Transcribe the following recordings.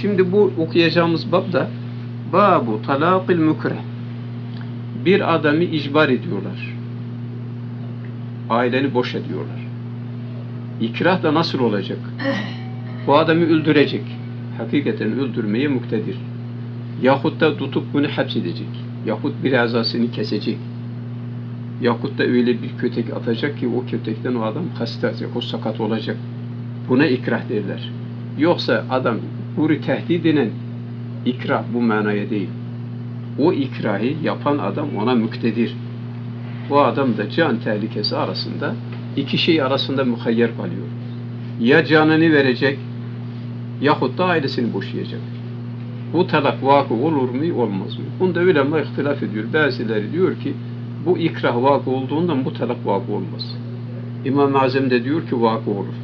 Şimdi bu okuyacağımız bab da Babu talakil mükreh. Bir adamı icbar ediyorlar. Aileni boş ediyorlar. İkrah da nasıl olacak? Bu adamı öldürecek. Hakikaten öldürmeye muktedir. Yahut da tutup bunu hapsedecek. Yahut bir azasını kesecek. Yahut da öyle bir kötek atacak ki o kötekten o adam hastalanacak, o sakat olacak. Buna ikrah derler. Yoksa adam huri tehdit denen ikrah bu manaya değil. O ikrahı yapan adam ona muktedir. Bu adam da can tehlikesi arasında, iki şey arasında muhayyer kalıyor. Ya canını verecek yahut da ailesini boşayacak. Bu talak vakı olur mu olmaz mı? Bunda ulema ihtilaf ediyor. Bazıları diyor ki bu ikrah vakı olduğundan bu talak vakı olmaz. İmam-ı Azam de diyor ki vakı olur.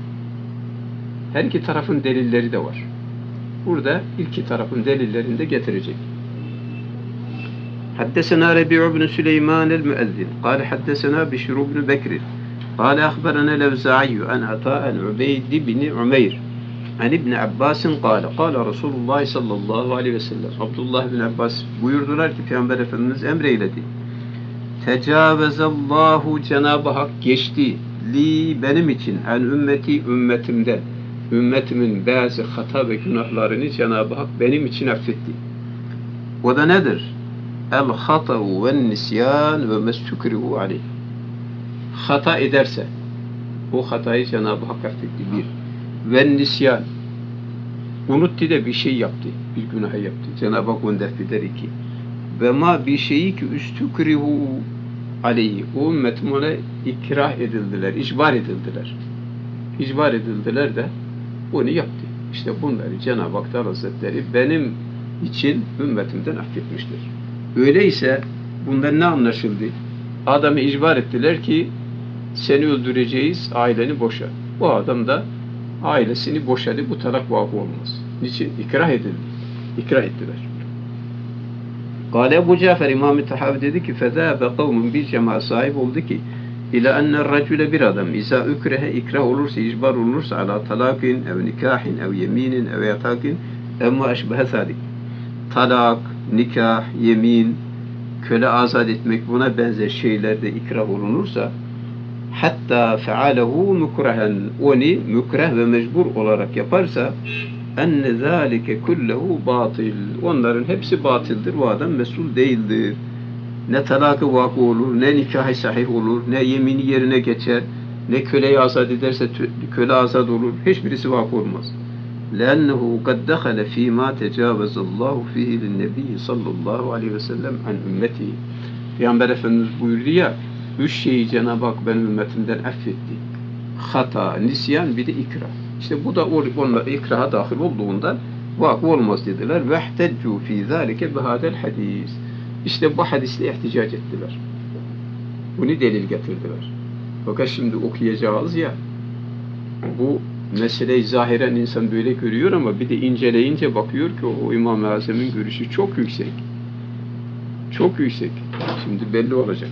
Her iki tarafın delilleri de var. Burada ilk tarafın delillerini de getirecek. Haddesena Rabi'u ibn-i Süleyman el-Müezzin. Kale haddesena Bişiru ibn-i Bekri. Kale ahberana Lü'zay'i an Ata'i el-Ubeydi ibn-i Umeyr. An İbn-i Abbas'ın kale. Kale Resûlullah sallallahu aleyhi ve sellem. Abdullah İbn Abbas buyurdular ki Peygamber Efendimiz emreyledi. Tecavvezallahu Cenab-ı Hak geçti. Li benim için. En ümmeti ümmetimden. Ümmetimin bazı hata ve günahlarını Cenab-ı Hak benim için affetti. O da nedir? El-hata'u ven-nisyan ve mestükrihu aleyh. Hata ederse, o hatayı Cenab-ı Hak affetti. Bir. Ven-nisyan. Unuttu da bir şey yaptı. Bir günah yaptı. Cenab-ı Hak onu defeder. İki. Ve ma bir şeyi ki üstükrihu aleyhi. O ümmetim ona ikrah edildiler, icbar edildiler. İcbar edildiler de onu yaptı. İşte bunları Cenab-ı Hak Hazretleri benim için ümmetimden affetmiştir. Öyleyse bundan ne anlaşıldı? Adamı icbar ettiler ki seni öldüreceğiz, aileni boşa. Bu adam da ailesini boşadı. Bu talak vakı olmaz. Niçin? İkrah edildi. İkrah ettiler. Kale Ebu Cafer İmam-ı Tahaviye dedi ki fezâbe kavmin bir cemaat sahip oldu ki İlâ enne racüle bir adam izâ ükrehe ikrah olursa, icbar olursa alâ talâkin, ev nikâhin, ev yemînin, ev yatâkin, emmâ eşbehe sâdik. Talak, nikah, yemin, köle azat etmek buna benzer şeylerde ikrah olunursa hatta fealehu mukrahen onu mükreh ve mecbur olarak yaparsa enne zâlike kullehu batil. Onların hepsi batildir. O adam mesul değildir. Ne talakı vakı olur, ne nikahı sahih olur, ne yemini yerine geçer, ne köleyi azat ederse köle azat olur. Hiçbirisi vakı olmaz. لأنه قد دخل فيما تجاوز الله فيه للنبي صلى الله عليه وسلم عن ümmeti. Peygamber Efendimiz buyurdu ya, üç şeyi Cenab-ı Hak benim ümmetimden affetti. Hata, nisyan bir de ikrah. İşte bu da onlar ikraha dahil olduğunda vakı olmaz dediler. وَاحْتَجُّوا فِي ذَٰلِكَ بِهَذَا الْحَدِيثِ. İşte bu hadisle ihticac ettiler. Bunu delil getirdiler. Fakat şimdi okuyacağız ya, bu meseleyi zahiren insan böyle görüyor ama bir de inceleyince bakıyor ki o İmam-ı Azam'ın görüşü çok yüksek. Çok yüksek. Şimdi belli olacak.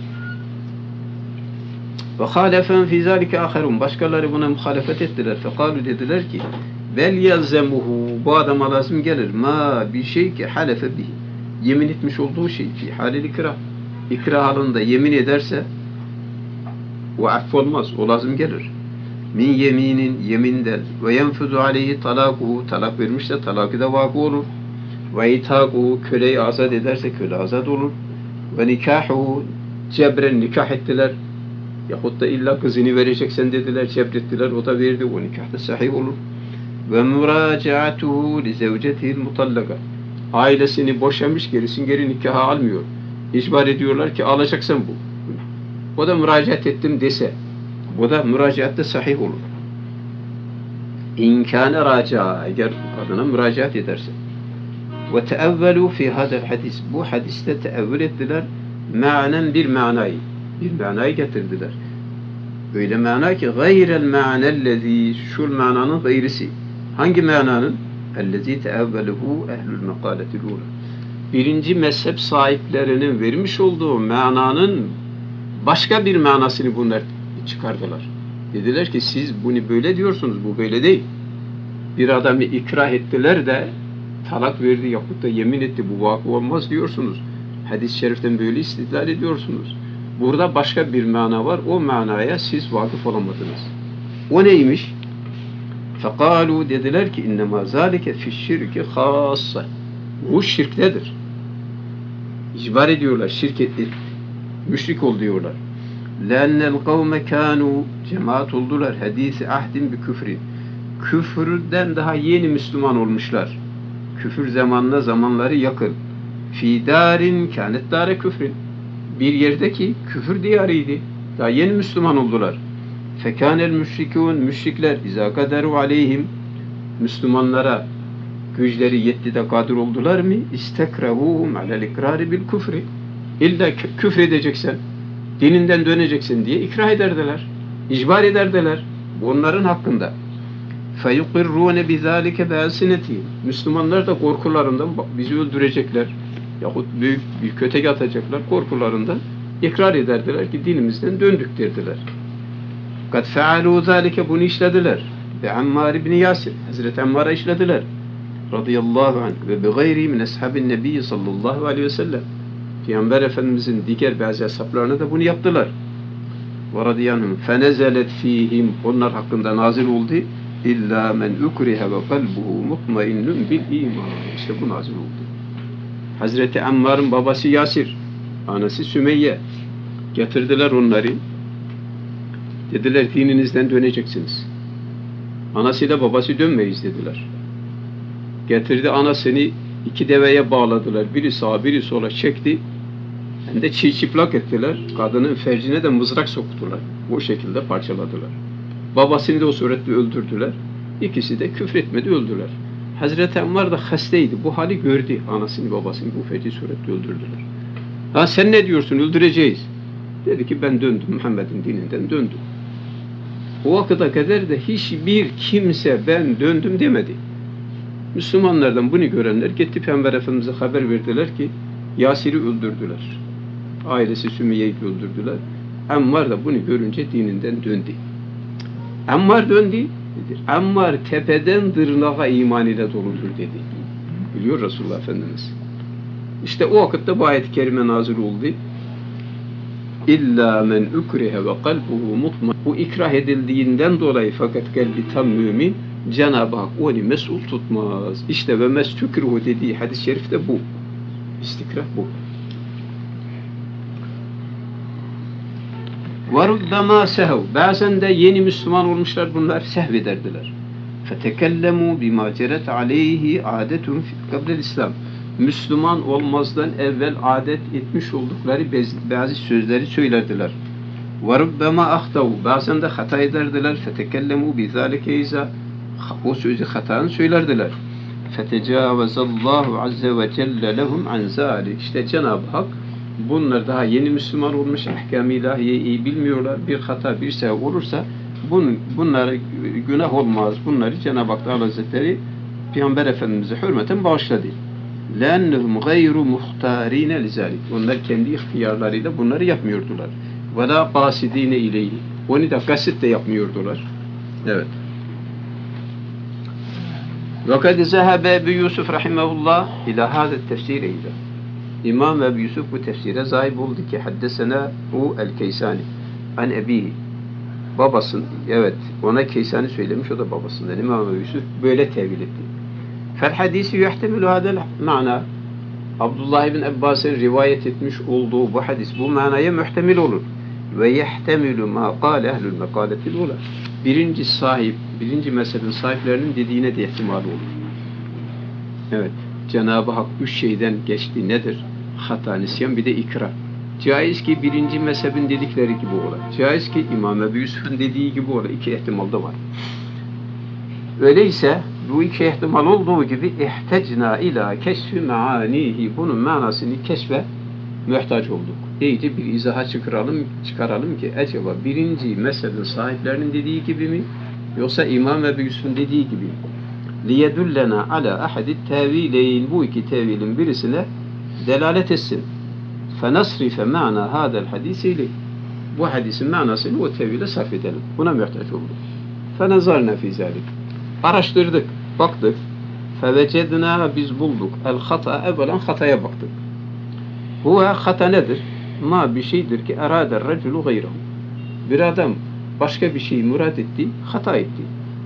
Ve halefen fî zâlike âherûn. Başkaları buna muhalefet ettiler. Fekâlu dediler ki vel yelzemuhu. Bu adama lazım gelir. Ma bir şey ki halefe bihi. Yemin etmiş olduğu şey fi halil ikrah. İkrah halında yemin ederse o affolmaz. O lazım gelir. Min yeminin yeminden ve yenfuzu aleyhi talakuhu talak vermişse talakı da vakı olur. Ve itakuhu köleyi azat ederse köle azat olur. Ve nikahuhu cebren nikah ettiler. Yahut da illa kızını vereceksen dediler, cebrettiler, o da verdi. O nikah da sahih olur. Ve muracaatuhu li zevcetihil mutallaka. Ailesini boşamış, gerisin geri nikaha almıyor. İcbar ediyorlar ki alacaksan bu. O da müracaat ettim dese. Bu da müracaatte sahih olur. İmkâne raca, eğer kadına müracaat ederse. Ve teevvelû fî hâdel hadis. Bu hadiste teevvül ettiler. Mânen bir manayı. Bir manayı getirdiler. Öyle mana ki gayrel mânellezî. Şul mananın gayrisi. Hangi mananın? Ellezî teevvelûhû ehlül mekâletilûle. Birinci mezhep sahiplerinin vermiş olduğu mananın başka bir manasını bunlar çıkardılar. Dediler ki siz bunu böyle diyorsunuz, bu böyle değil. Bir adamı ikrah ettiler de talak verdi yahut da yemin etti, bu vakı olmaz diyorsunuz. Hadis-i şeriften böyle istidlal ediyorsunuz. Burada başka bir mana var. O manaya siz vakıf olamadınız. O neymiş? فَقَالُوا dediler ki اِنَّمَا ذَٰلِكَ فِي الشِّرْكِ خَاصَّةً. Bu şirktedir. İcbar ediyorlar, şirketli. Müşrik ol diyorlar. لَاَنَّ الْقَوْمَ كَانُوا cemaat oldular. Hadis-i ahdin bi küfrin. Küfürden daha yeni Müslüman olmuşlar. Küfür zamanına zamanları yakın. فِي دَارٍ كَانَتْ دَارَ küfrin. Bir yerdeki küfür diyarıydı. Daha yeni Müslüman oldular. Fekanel müşrikûn, müşrikler izâ kaderu aleyhim, Müslümanlara güçleri yetti de kadir oldular mı? İstekrahûhum alel ikrâri bil küfri. İlla küfredeceksen, dininden döneceksin diye ikrah ederdiler. İcbar ederdiler. Bu onların hakkında. Feyukirrûne bizâlike be'elsineti. Müslümanlar da korkularından bizi öldürecekler yahut büyük bir kötege atacaklar korkularından ikrar ederdiler ki dinimizden döndük derdiler. قَدْ فَعَلُوا ذَٰلِكَ bunu işlediler. بِعَمَّارِ بِنِ يَاسِرِ Hazreti Ammar'a işlediler. Radıyallahu anh ve بِغَيْرِ مِنْ اَصْحَبِ النَّبِيِّ sallallahu aleyhi ve sellem. Peygamber Efendimiz'in diğer bazı ashablarına da bunu yaptılar. وَرَضِيَانْهُمْ فَنَزَلَتْ ف۪يهِمْ Onlar hakkında nazil oldu. اِلَّا مَنْ اُكْرِهَ وَقَلْبُهُ مُطْمَئِنٌ بِالْا۪يمَانِ İşte bu nazil oldu. Hazreti Ammar'ın babası Yasir, anası Sümeyye. Getirdiler onları. Dediler dininizden döneceksiniz. Anasıyla babası dönmeyiz dediler. Getirdi anasını iki deveye bağladılar. Biri sağa biri sola çekti. Hem de çiğ çıplak ettiler. Kadının fercine de mızrak soktular. Bu şekilde parçaladılar. Babasını da o suretle öldürdüler. İkisi de küfretmedi öldüler. Hazreti Ammar da hastaydı. Bu hali gördü. Anasını babasını bu feci suretle öldürdüler. Ha sen ne diyorsun öldüreceğiz. Dedi ki ben döndüm. Muhammed'in dininden döndüm. O vakıda kadar da hiçbir kimse ben döndüm demedi. Müslümanlardan bunu görenler gitti Peygamber Efendimiz'e haber verdiler ki Yasir'i öldürdüler. Ailesi Sümeyye'yi öldürdüler. Ammar da bunu görünce dininden döndü. Ammar döndü. Dedi. Ammar tepeden tırnağa iman ile doludur dedi. Biliyor Resulullah Efendimiz. İşte o vakitte bu ayet-i kerime nazil oldu. İlla men ukrihe ve kalbuhu mutmain. Bu ikrah edildiğinden dolayı fakat kalbi tam mümin, Cenab-ı Hak onu mesul tutmaz. İşte ve mestükruhu dediği hadis-i şerifte bu. İstikrah bu. Varuddama sehv. Bazen de yeni Müslüman olmuşlar bunlar sehvederdiler. Fetekellemu bima ceret aleyhi adetun kabrel İslam. Müslüman olmazdan evvel adet etmiş oldukları bazı sözleri söylerdiler. وَرُبَّمَا اَخْتَوُ Bazen de hata ederdiler. فَتَكَلَّمُوا بِذَٰلِكَ اِذَا O sözü hatanı söylerdiler. فَتَجَاوَزَ اللّٰهُ عَزَّ وَجَلَّ لَهُمْ عَنْ ذَٰلِكَ İşte Cenab-ı Hak bunlar daha yeni Müslüman olmuş, ahkam-ı ilahiyeyi iyi bilmiyorlar. Bir hata bir sev olursa bunlara günah olmaz. Bunları Cenab-ı Hak Teala Hazretleri Peygamber Efendimiz'e hürmeten bağışladı. لَاَنَّهُمْ غَيْرُ مُخْتَارِينَ لِذَٰلِكَ Onlar kendi ihtiyarlarıyla bunları yapmıyordular. وَلَا قَاسِد۪ينَ اِلَيْهِ Onu da kasıt da yapmıyordular. Evet. وَقَدْ ذَهَبَ Ebu Yusuf rahimahullah ila hâzâ tefsîr eyle. İmam Ebu Yusuf bu tefsire zahip oldu ki حَدَّسَنَا هُ الْكَيْسَانِ an ebihi. Babasın, evet ona Keysani söylemiş, o da babasından. İmam Ebu Yusuf böyle tevil etti. فالحديث يحتمل هذا المعنى. Abdullah İbn Abbas'ın rivayet etmiş olduğu bu hadis bu manaya muhtemil olur. Ve yehtemilü ma kâle ehlül mekâletil ula. Birinci mezhebin sahiplerinin dediğine de ihtimali olur. Evet, Cenab-ı Hak üç şeyden geçti. Nedir? Hata, nisyan bir de ikra. Caiz ki birinci mezhebin dedikleri gibi olur. Caiz ki İmam Ebu Yusuf'un dediği gibi olur. İki ihtimal da var. Öyleyse bu iki ihtimal olduğu gibi ihtecna ila keşfi meanihi bunun manasını keşfe muhtaç olduk. İyice bir izaha çıkaralım ki acaba birinci mezhebin sahiplerinin dediği gibi mi yoksa İmam Ebu Yusuf'un dediği gibi mi? Liyedullena ala ahadit tevileyn bu iki tevilin birisine delalet etsin. Fenasrife ma'na hadel hadisiyle bu hadisin manasını o tevile sarf edelim. Buna muhtaç olduk. Fenazarna fi zalik. Araştırdık, baktık. Fevecedna, biz bulduk. El-hata, evvelen hataya baktık. Huve, hata nedir? Ma, bir şeydir ki erader-reculu gayrahu. Bir adam başka bir şeyi murad etti, hata etti.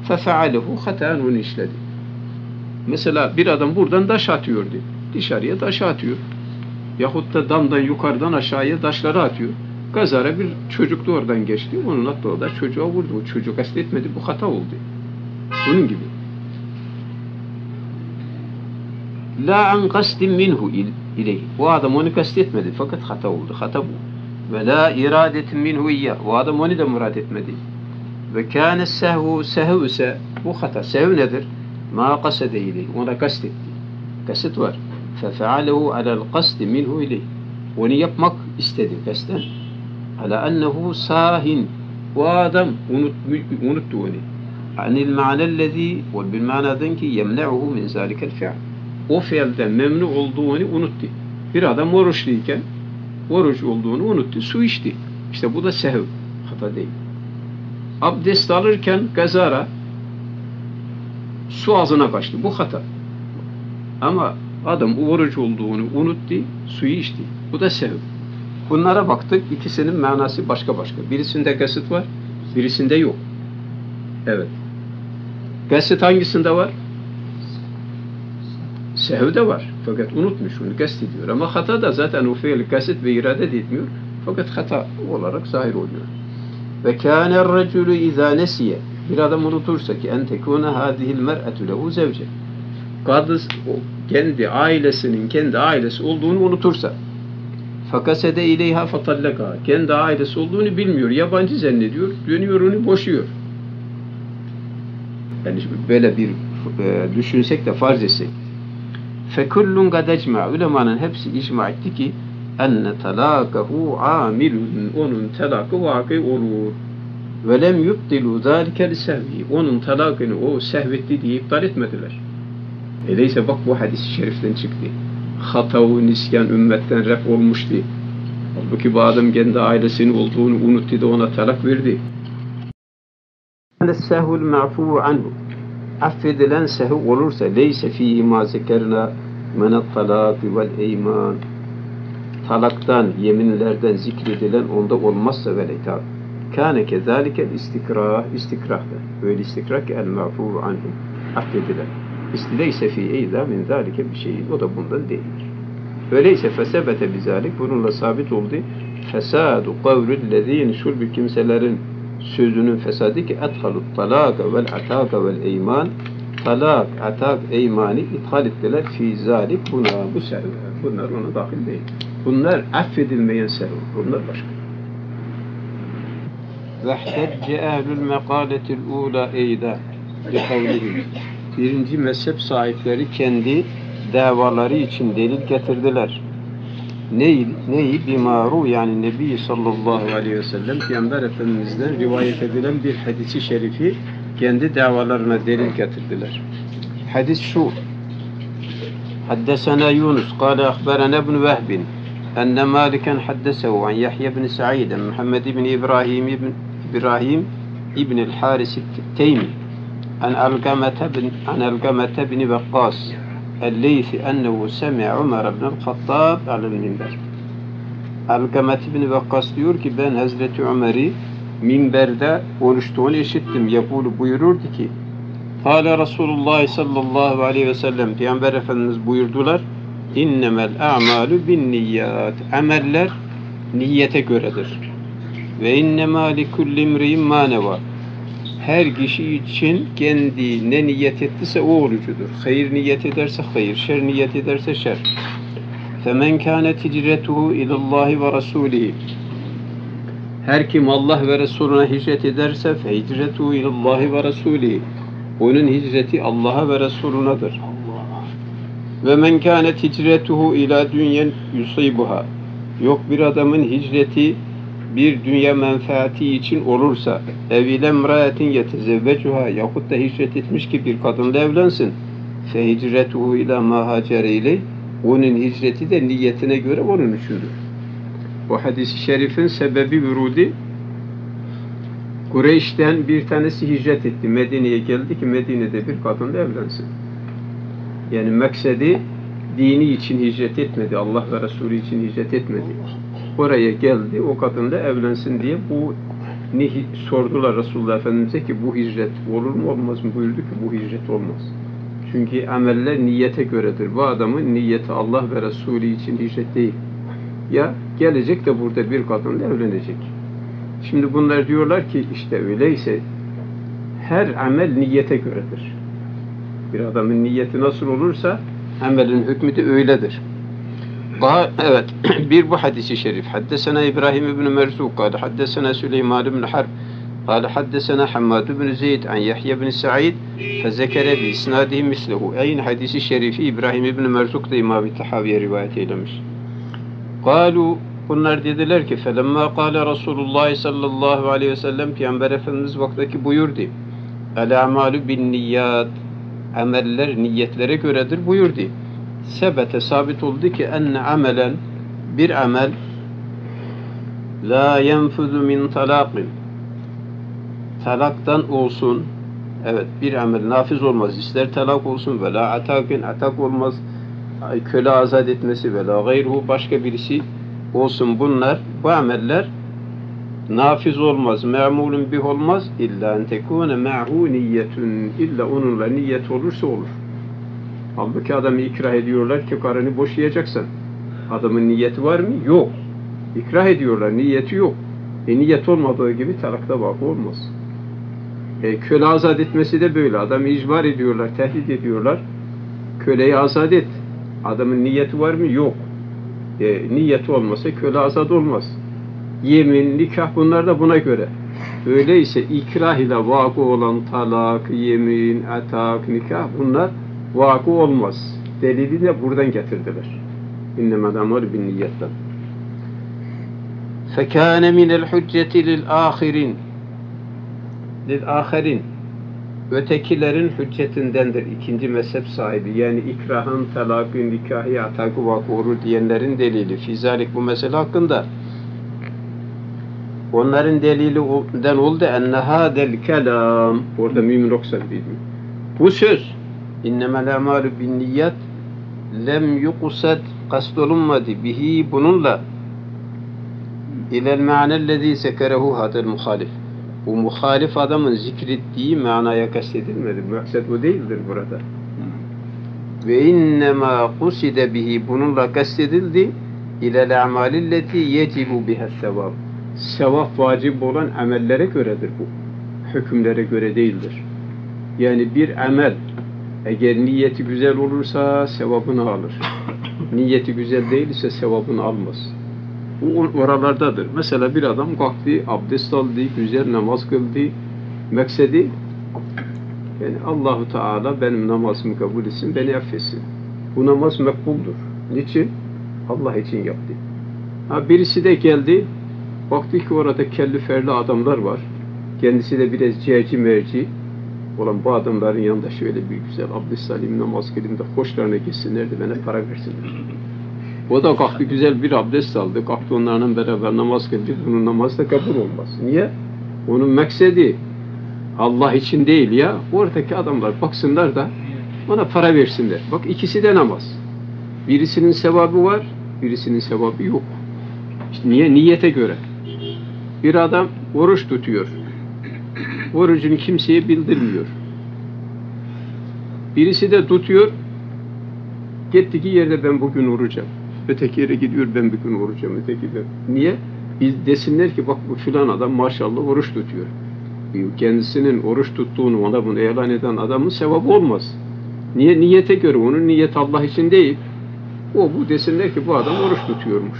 Fefaalehu, hataen, onu işledi. Mesela bir adam buradan daş atıyordu. Dışarıya daş atıyor. Yahut da damdan yukarıdan aşağıya daşları atıyor. Kazara bir çocuk da oradan geçti. Onun attığı o da çocuğa vurdu. O çocuk kastetmedi. Bu hata oldu. Bunun gibi. La an kastin minhu ileyh. O adam onu kastetmedi. Fakat hata oldu. Hata bu. Ve la iradetin minhu iyyah. O adam onu da murad etmedi. Ve kâne sehvü ise bu hata. Sehv nedir? Ma kasede ileyh. Ona kastetti. Kasıt var. Fefealehu alel kasti minhu ileyh. Onu yapmak istedi. Kasten. Ala annehu sahin. O adam unuttu onu. Anil ma'nellezi ve bil ma'nadan ki yemne'uhu min zâlikel fi'l. O fiilden memnun olduğunu unuttu. Bir adam oruçluyken oruç olduğunu unuttu. Su içti. İşte bu da sehv. Hata değil. Abdest alırken gazara su ağzına kaçtı. Bu hata. Ama adam oruç olduğunu unuttu. Suyu içti. Bu da sehv. Bunlara baktık. İkisinin manası başka başka. Birisinde kasıt var. Birisinde yok. Evet. Kasıt hangisinde var? Sehv de var. Fakat unutmuş, onu kast ediyor. Ama hata da zaten o fiil kasıt ve irade de etmiyor. Fakat hata olarak zahir oluyor. Ve kâne reculu izâ nesiye. Bir adam unutursa ki en tekûne hâzihil mer'etü lehu zevce. Kadın kendi ailesi olduğunu unutursa. Fakasede ileyha fatallaka. Kendi ailesi olduğunu bilmiyor. Yabancı zannediyor. Dönüyor onu boşuyor. Yani böyle bir düşünsek de farz etsek. فَكُلُّنْ قَدْ اَجْمَعُ Ulemanın hepsi icma etti ki اَنَّ تَلَاكَهُ عَامِلُهُ onun telakı vakı olur. وَلَمْ يُبْدِلُوا ذَٰلِكَ لِسَهْوِهِ onun telakını o sehvetti diye iptal etmediler. Öyleyse bak bu hadis-i şeriften çıktı. Hatavu nisyan ümmetten ref olmuştu. Halbuki bu adam kendi ailesinin olduğunu unuttu da ona telak verdi. سَهُ الْمَعْفُوُ عَنْهُ affedilen sehv olursa leyse fîhî mâ zekerna menettalâki vel eyman talaktan, yeminlerden zikredilen onda olmazsa vel itaat kâne kezâlikel istikrah istikrahdır. Öyle istikrah ki el mağfûru anhum affedilen leyse fî eydâ min zâlike bir şeyin o da bundan değildir. Öyleyse fesebete bizâlik bununla sabit oldu fesâdu kavrüllezîn şulbü kimselerin sözünün fesadı ki ethalut talaka vel ataka vel eyman talak, atak, eymani ithal ettiler fi zalik buna bu sehv. Bunlar ona dahil değil. Bunlar affedilmeyen sehv. Bunlar başka. Vehtecce ehlül mekaletil ula eyda dikavlihim. Birinci mezhep sahipleri kendi davaları için delil getirdiler. Neyi? Bimaru yani Nebi sallallahu aleyhi ve sellem Peygamber Efendimiz'den rivayet edilen bir hadisi şerifi kendi davalarına delil getirdiler. Hadis şu. Haddesena Yunus kâle ahberena ibn Vehbin enne maliken haddesehu an Yahya bin Sa'id Muhammed bin İbrahim ibn el-Haris et-Taymi an Arkama tabni bin Waqqas el-Leysi ennehu semi'a Umar ibn al-Khattab alel minber. Arkama tabni Waqqas diyor ki ben Hazreti Ömer'i minberde konuştuğunu işittim. Yapulu buyururdu ki Kâle Resûlullah sallallahu aleyhi ve sellem Peygamber Efendimiz buyurdular İnnemel a'malu bin niyyat ameller niyete göredir. Ve innemâ likulli imri'in mâ nevâ her kişi için kendi ne niyet ettiyse o orucudur. Hayır niyet ederse hayır, şer niyet ederse şer. فَمَنْ كَانَتْ هِجْرَتُهُ اِلَى اللّٰهِ وَرَسُولِهِ her kim Allah ve Resulüne hicret ederse فَهِجْرَتُهُ اِلَى اللّٰهِ وَرَسُولِهِ onun hicreti Allah'a ve Resulünedir. وَمَنْ كَانَتْ هِجْرَتُهُ اِلَى دُنْيَا يُصِيبُهَا yok bir adamın hicreti bir dünya menfaati için olursa evile mraetin yetezevvecuha yahut da hicret etmiş ki bir kadınla evlensin fe hicretuhu ila ma hacereyle onun hicreti de niyetine göre onun üçündür. Bu hadis-i şerifin sebebi vurudi Kureyş'ten bir tanesi hicret etti Medine'ye geldi ki Medine'de bir kadınla evlensin. Yani maksedi dini için hicret etmedi, Allah ve Resulü için hicret etmedi. Oraya geldi, o kadınla evlensin diye bu ne sordular Resulullah Efendimiz'e ki bu hicret olur mu olmaz mı? Buyurdu ki bu hicret olmaz. Çünkü ameller niyete göredir. Bu adamın niyeti Allah ve Resulü için hicret değil. Ya gelecek de burada bir kadınla evlenecek. Şimdi bunlar diyorlar ki işte öyleyse her amel niyete göredir. Bir adamın niyeti nasıl olursa amelin hükmü de öyledir. Daha evet bir bu hadisi şerif. Haddesena İbrahim ibn-i Meczuk kâle haddesena Süleyman ibn Harb kâle haddesena Hammad ibn Zeyd an Yahya bin Sa'id fezekere bi isnâdihi mislehu. Aynı hadisi şerifi İbrahim ibn-i Meczuk da İmam-ı Tahaviye rivayet eylemiş. Kâlu bunlar dediler ki felemmâ kâle Resûlullah sallallahu aleyhi ve sellem Peygamber Efendimiz vaktaki buyurdu. El a'mâlu bin niyyâd. Ameller niyetlere göredir buyurdu. Sebete sabit oldu ki enne amelen bir amel la yenfuzu min talaqin talaktan olsun. Evet bir amel nafiz olmaz. İster talak olsun ve la atakin atak olmaz. Köle azat etmesi ve la gayruhu başka birisi olsun bunlar. Bu ameller nafiz olmaz, me'mulun bih olmaz illa en tekûne me'hû niyetun illa onunla niyet olursa olur. Halbuki adamı ikrah ediyorlar ki karını boşayacaksın. Adamın niyeti var mı? Yok. İkrah ediyorlar, niyeti yok. Niyet olmadığı gibi talakta vakı olmaz. Köle azat etmesi de böyle. Adamı icbar ediyorlar, tehdit ediyorlar. Köleyi azat et. Adamın niyeti var mı? Yok. Niyeti olmasa köle azat olmaz. Yemin, nikah bunlar da buna göre. Öyleyse ikrah ile vakı olan talak, yemin, atak, nikah bunlar vakı olmaz. Delili de buradan getirdiler. İnnemel amel bin niyetten. Fekâne minel hücceti lil-âhirin. Lil-âhirin. Ötekilerin hüccetindendir. İkinci mezhep sahibi. Yani ikrahın, talakın, nikahı, atakı vakı olur diyenlerin delili. Fizalik bu mesele hakkında. Onların delilinden oldu enne hâdel kelam. Orada mümin oksan bilmiyor. Bu söz innemel amalu bin niyyat lem yuqsad kastolunmadı bihi bununla ilel me'anellezî sekerehu hadel muhalif. Bu muhalif adamın zikrettiği manaya kastedilmedi. Maksat o değildir burada. Ve innemâ kuside bihi bununla kastedildi ilel a'malilleti yecibu biha sevâb. Sevap vacip olan amellere göredir bu. Hükümlere göre değildir. Yani bir amel eğer niyeti güzel olursa sevabını alır. Niyeti güzel değilse sevabını almaz. Bu oralardadır. Mesela bir adam kalktı, abdest aldı, güzel namaz kıldı. Meksedi yani Allahu Teala benim namazımı kabul etsin, beni affetsin. Bu namaz makbuldur. Niçin? Allah için yaptı. Ha, birisi de geldi baktı ki orada kelli ferli adamlar var. Kendisi de biraz cerci merci. Olan bu adamların yanında şöyle bir güzel abdest alayım, namaz kılayım da hoşlarına gitsinler de bana para versinler. O da kalktı güzel bir abdest aldı. Kalktı onlarla beraber namaz kıldı. Bunun namazı da kabul olmaz. Niye? Onun maksedi Allah için değil ya. Oradaki adamlar baksınlar da ona para versinler. Bak ikisi de namaz. Birisinin sevabı var, birisinin sevabı yok. İşte niye? Niyete göre. Bir adam oruç tutuyor. Orucunu kimseye bildirmiyor. Birisi de tutuyor. Gittiği yerde ben bugün orucam. Öteki yere gidiyor ben bugün orucam. Öteki ben. Niye? Biz desinler ki bak bu filan adam maşallah oruç tutuyor. Kendisinin oruç tuttuğunu ona bunu ilan eden adamın sevabı olmaz. Niye? Niyete göre. Onun niyeti Allah için değil. O bu desinler ki bu adam oruç tutuyormuş.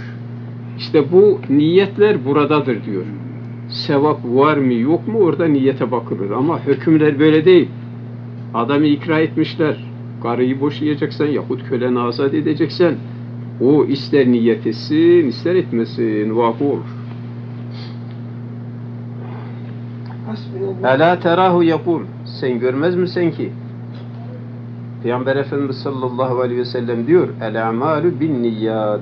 İşte bu niyetler buradadır diyor. Sevap var mı yok mu orada niyete bakılır. Ama hükümler böyle değil. Adamı ikra etmişler. Karıyı boşayacaksan yahut köleni azat edeceksen o ister niyet etsin ister etmesin vakı olur. Ela terahu yakul. Sen görmez misin ki? Peygamber Efendimiz sallallahu aleyhi ve sellem diyor el amalu bin niyyat.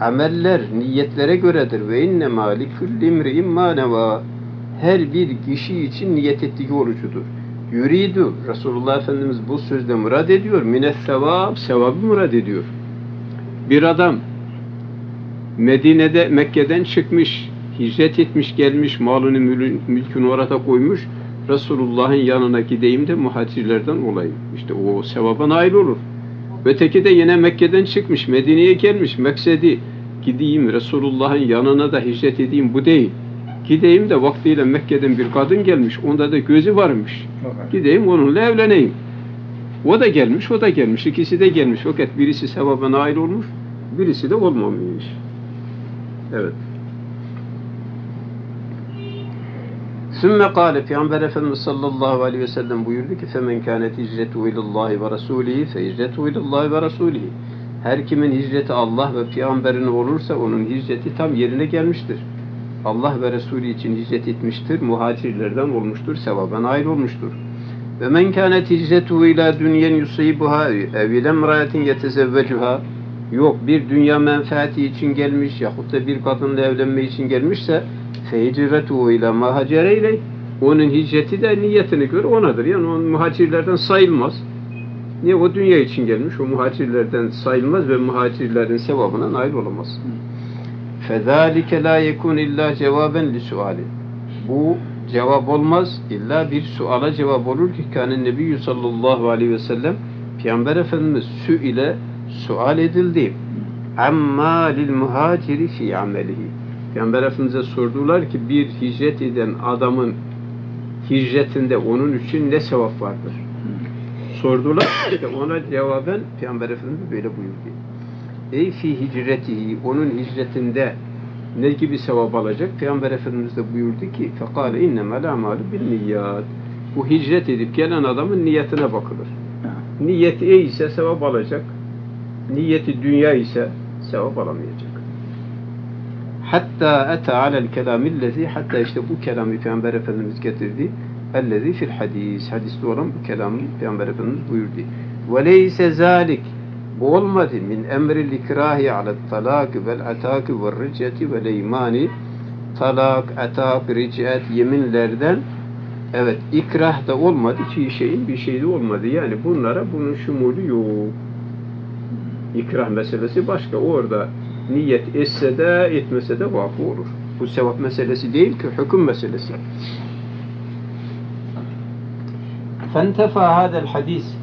Ameller niyetlere göredir ve inne malik kulli imri'in ma neva. Her bir kişi için niyet ettiği orucudur. Yuridu, Resulullah Efendimiz bu sözde murad ediyor. Mines sevab, sevabı murad ediyor. Bir adam Medine'de, Mekke'den çıkmış, hicret etmiş, gelmiş, malını, mülkünü orada koymuş. Resulullah'ın yanına gideyim de muhacirlerden olayım. İşte o sevaba nail olur. Öteki de yine Mekke'den çıkmış, Medine'ye gelmiş. Meksedi gideyim Resulullah'ın yanına da hicret edeyim, bu değil. Gideyim de vaktiyle Mekke'den bir kadın gelmiş, onda da gözü varmış. Gideyim onunla evleneyim. O da gelmiş, o da gelmiş, ikisi de gelmiş. Fakat birisi sevaba nail olmuş, birisi de olmamış. Evet. Sümme kâle, Peygamber Efendimiz sallallahu aleyhi ve sellem buyurdu ki فَمَنْ كَانَتْ هِجْرَتُهُ اِلَى اللّٰهِ وَرَسُولِهِ فَهِجْرَتُهُ اِلَى اللّٰهِ وَرَسُولِهِ. Her kimin hicreti Allah ve Peygamberine olursa onun hicreti tam yerine gelmiştir. Allah ve Resulü için hicret etmiştir, muhacirlerden olmuştur, sevaba nail olmuştur. Ve men kânet hicretuhu ilâ dünyen yusibuhâ evile mrayetin yetezevvecuhâ. Yok, bir dünya menfaati için gelmiş yahut da bir kadınla evlenme için gelmişse fehicretuhu ilâ mâ hacereyley. Onun hicreti de niyetine göre onadır. Yani o muhacirlerden sayılmaz. Niye? O dünya için gelmiş, o muhacirlerden sayılmaz ve muhacirlerin sevabına nail olamaz. فَذَٰلِكَ لَا يَكُونَ اِلَّا جَوَابًا لِسُؤَالٍ. Bu cevap olmaz, illa bir suala cevap olur ki kâne nebiyyü sallallahu aleyhi ve sellem, Peygamber Efendimiz ile sual edildi. اَمَّا لِلْمُهَاجِرِ فِي عَمَلِهِ. Peygamber Efendimiz'e sordular ki bir hicret eden adamın hicretinde onun için ne sevap vardır? Sordular ki ona cevaben Peygamber Efendimiz böyle buyurdu. Ey fi hicretihi, onun hicretinde ne gibi sevap alacak? Peygamber Efendimiz de buyurdu ki فَقَالَ اِنَّمَا الْاَعْمَالُ بِالنِّيَّاتِ. Bu hicret edip gelen adamın niyetine bakılır. Niyeti iyi ise sevap alacak. Niyeti dünya ise sevap alamayacak. Hatta اَتَى عَلَى الْكَلَامِ الَّذ۪ي. Hatta işte bu kelamı Peygamber Efendimiz getirdi. اَلَّذ۪ي فِي الْحَد۪يسِ. Hadiste olan bu kelamı Peygamber Efendimiz buyurdu. وَلَيْسَ ذَٰلِكِ. Bu olmadı. Min emril ikrahi ala talak vel atak ve ric'ati ve leymani. Talak, atak, ric'at, yeminlerden. Evet, ikrah da olmadı. İki şeyin bir şeyi de olmadı. Yani bunlara bunun şumulu yok. İkrah meselesi başka. Orada niyet etse de etmese de vakı olur. Bu sevap meselesi değil ki, hüküm meselesi. Fentefa hadel hadis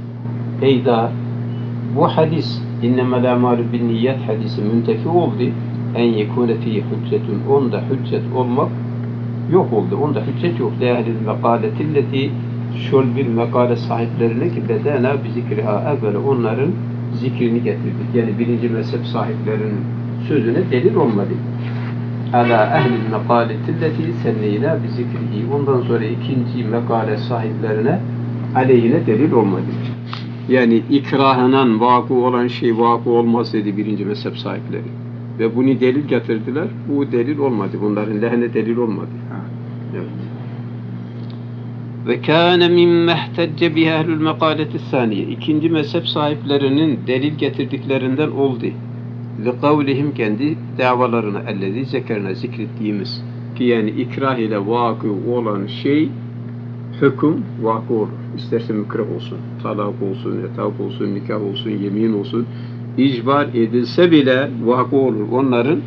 eyda. Bu hadis innemel amalu bin niyet hadisi müntefi oldu. En yekûne fî hüccetun. Onda hüccet olmak yok oldu. Onda hüccet yok. Lehlil meqaletilleti. Şöyle bir mekale sahiplerine ki bedena bi zikriha. Evvela onların zikrini getirdik. Yani birinci mezhep sahiplerinin sözüne delil olmadı. Ala ehlil meqaletilleti senneyle bi zikrihi. Ondan sonra ikinci mekale sahiplerine aleyhine delil olmadı. Yani ikrahından vakı olan şey vakı olmaz dedi birinci mezhep sahipleri. Ve bunu delil getirdiler. Bu delil olmadı. Bunların lehine delil olmadı. Evet. Ve kâne mimme ihtecce bihi ehlül meqâleti sâniye. İkinci mezhep sahiplerinin delil getirdiklerinden oldu. Likavlihim, kendi davalarına ellezî zekerine zikrettiğimiz ki yani ikrah ile vakı olan şey hüküm vakı olur. İsterse mükrah olsun, talak olsun, etak olsun, nikah olsun, yemin olsun, icbar edilse bile vakı olur. Onların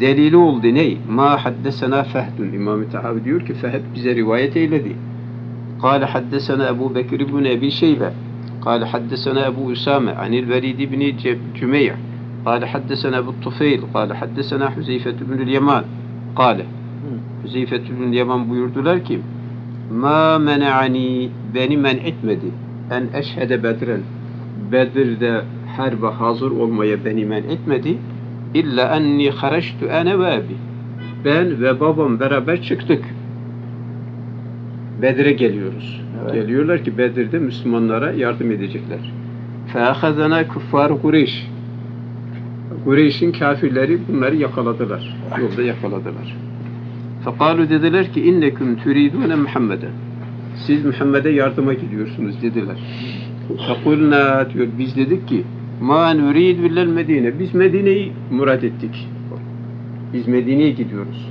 delili oldu ney? Ma haddesena fehdun. İmam-ı Tahaviye diyor ki fehd bize rivayet eyledi. Kâle haddesena Ebu Bekir ibn Ebi Şeybe. Kâle haddesena Ebu Üsame anil Velid ibn Cümeyye. Kâle haddesena Abu Tufeil. Kâle haddesena Huzeyfe bin el-Yeman. Kâle Huzeyfe bin el-Yeman buyurdular ki ma mena'ani, beni men etmedi en eşhede bedren, Bedir'de harbe hazır olmaya beni men etmedi illa enni haraştu ene ve abi, ben ve babam beraber çıktık Bedir'e geliyoruz, evet. Geliyorlar ki Bedir'de Müslümanlara yardım edecekler. Fe'ahazana kuffar Kureyş, Kureyş'in kafirleri bunları yakaladılar, yolda yakaladılar. Fekalu dediler ki inneküm türidûne Muhammed'e. Siz Muhammed'e yardıma gidiyorsunuz dediler. Fekulna diyor, biz dedik ki ma nürid billel Medine. Biz Medine'yi murad ettik. Biz Medine'ye gidiyoruz.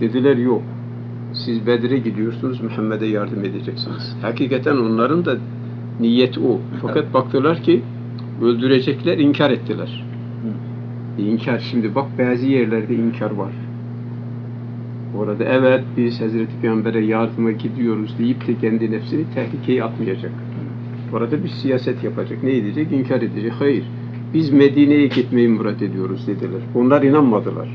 Dediler yok. siz Bedir'e gidiyorsunuz, Muhammed'e yardım edeceksiniz. Hakikaten onların da niyeti o. Fakat baktılar ki öldürecekler, inkar ettiler. İnkar, şimdi bak bazı yerlerde inkar var. Orada evet biz Hazreti Peygamber'e yardıma gidiyoruz deyip de kendi nefsini tehlikeye atmayacak. Orada bir siyaset yapacak. Ne edecek? İnkar edecek. Hayır. Biz Medine'ye gitmeyi murat ediyoruz dediler. Onlar inanmadılar.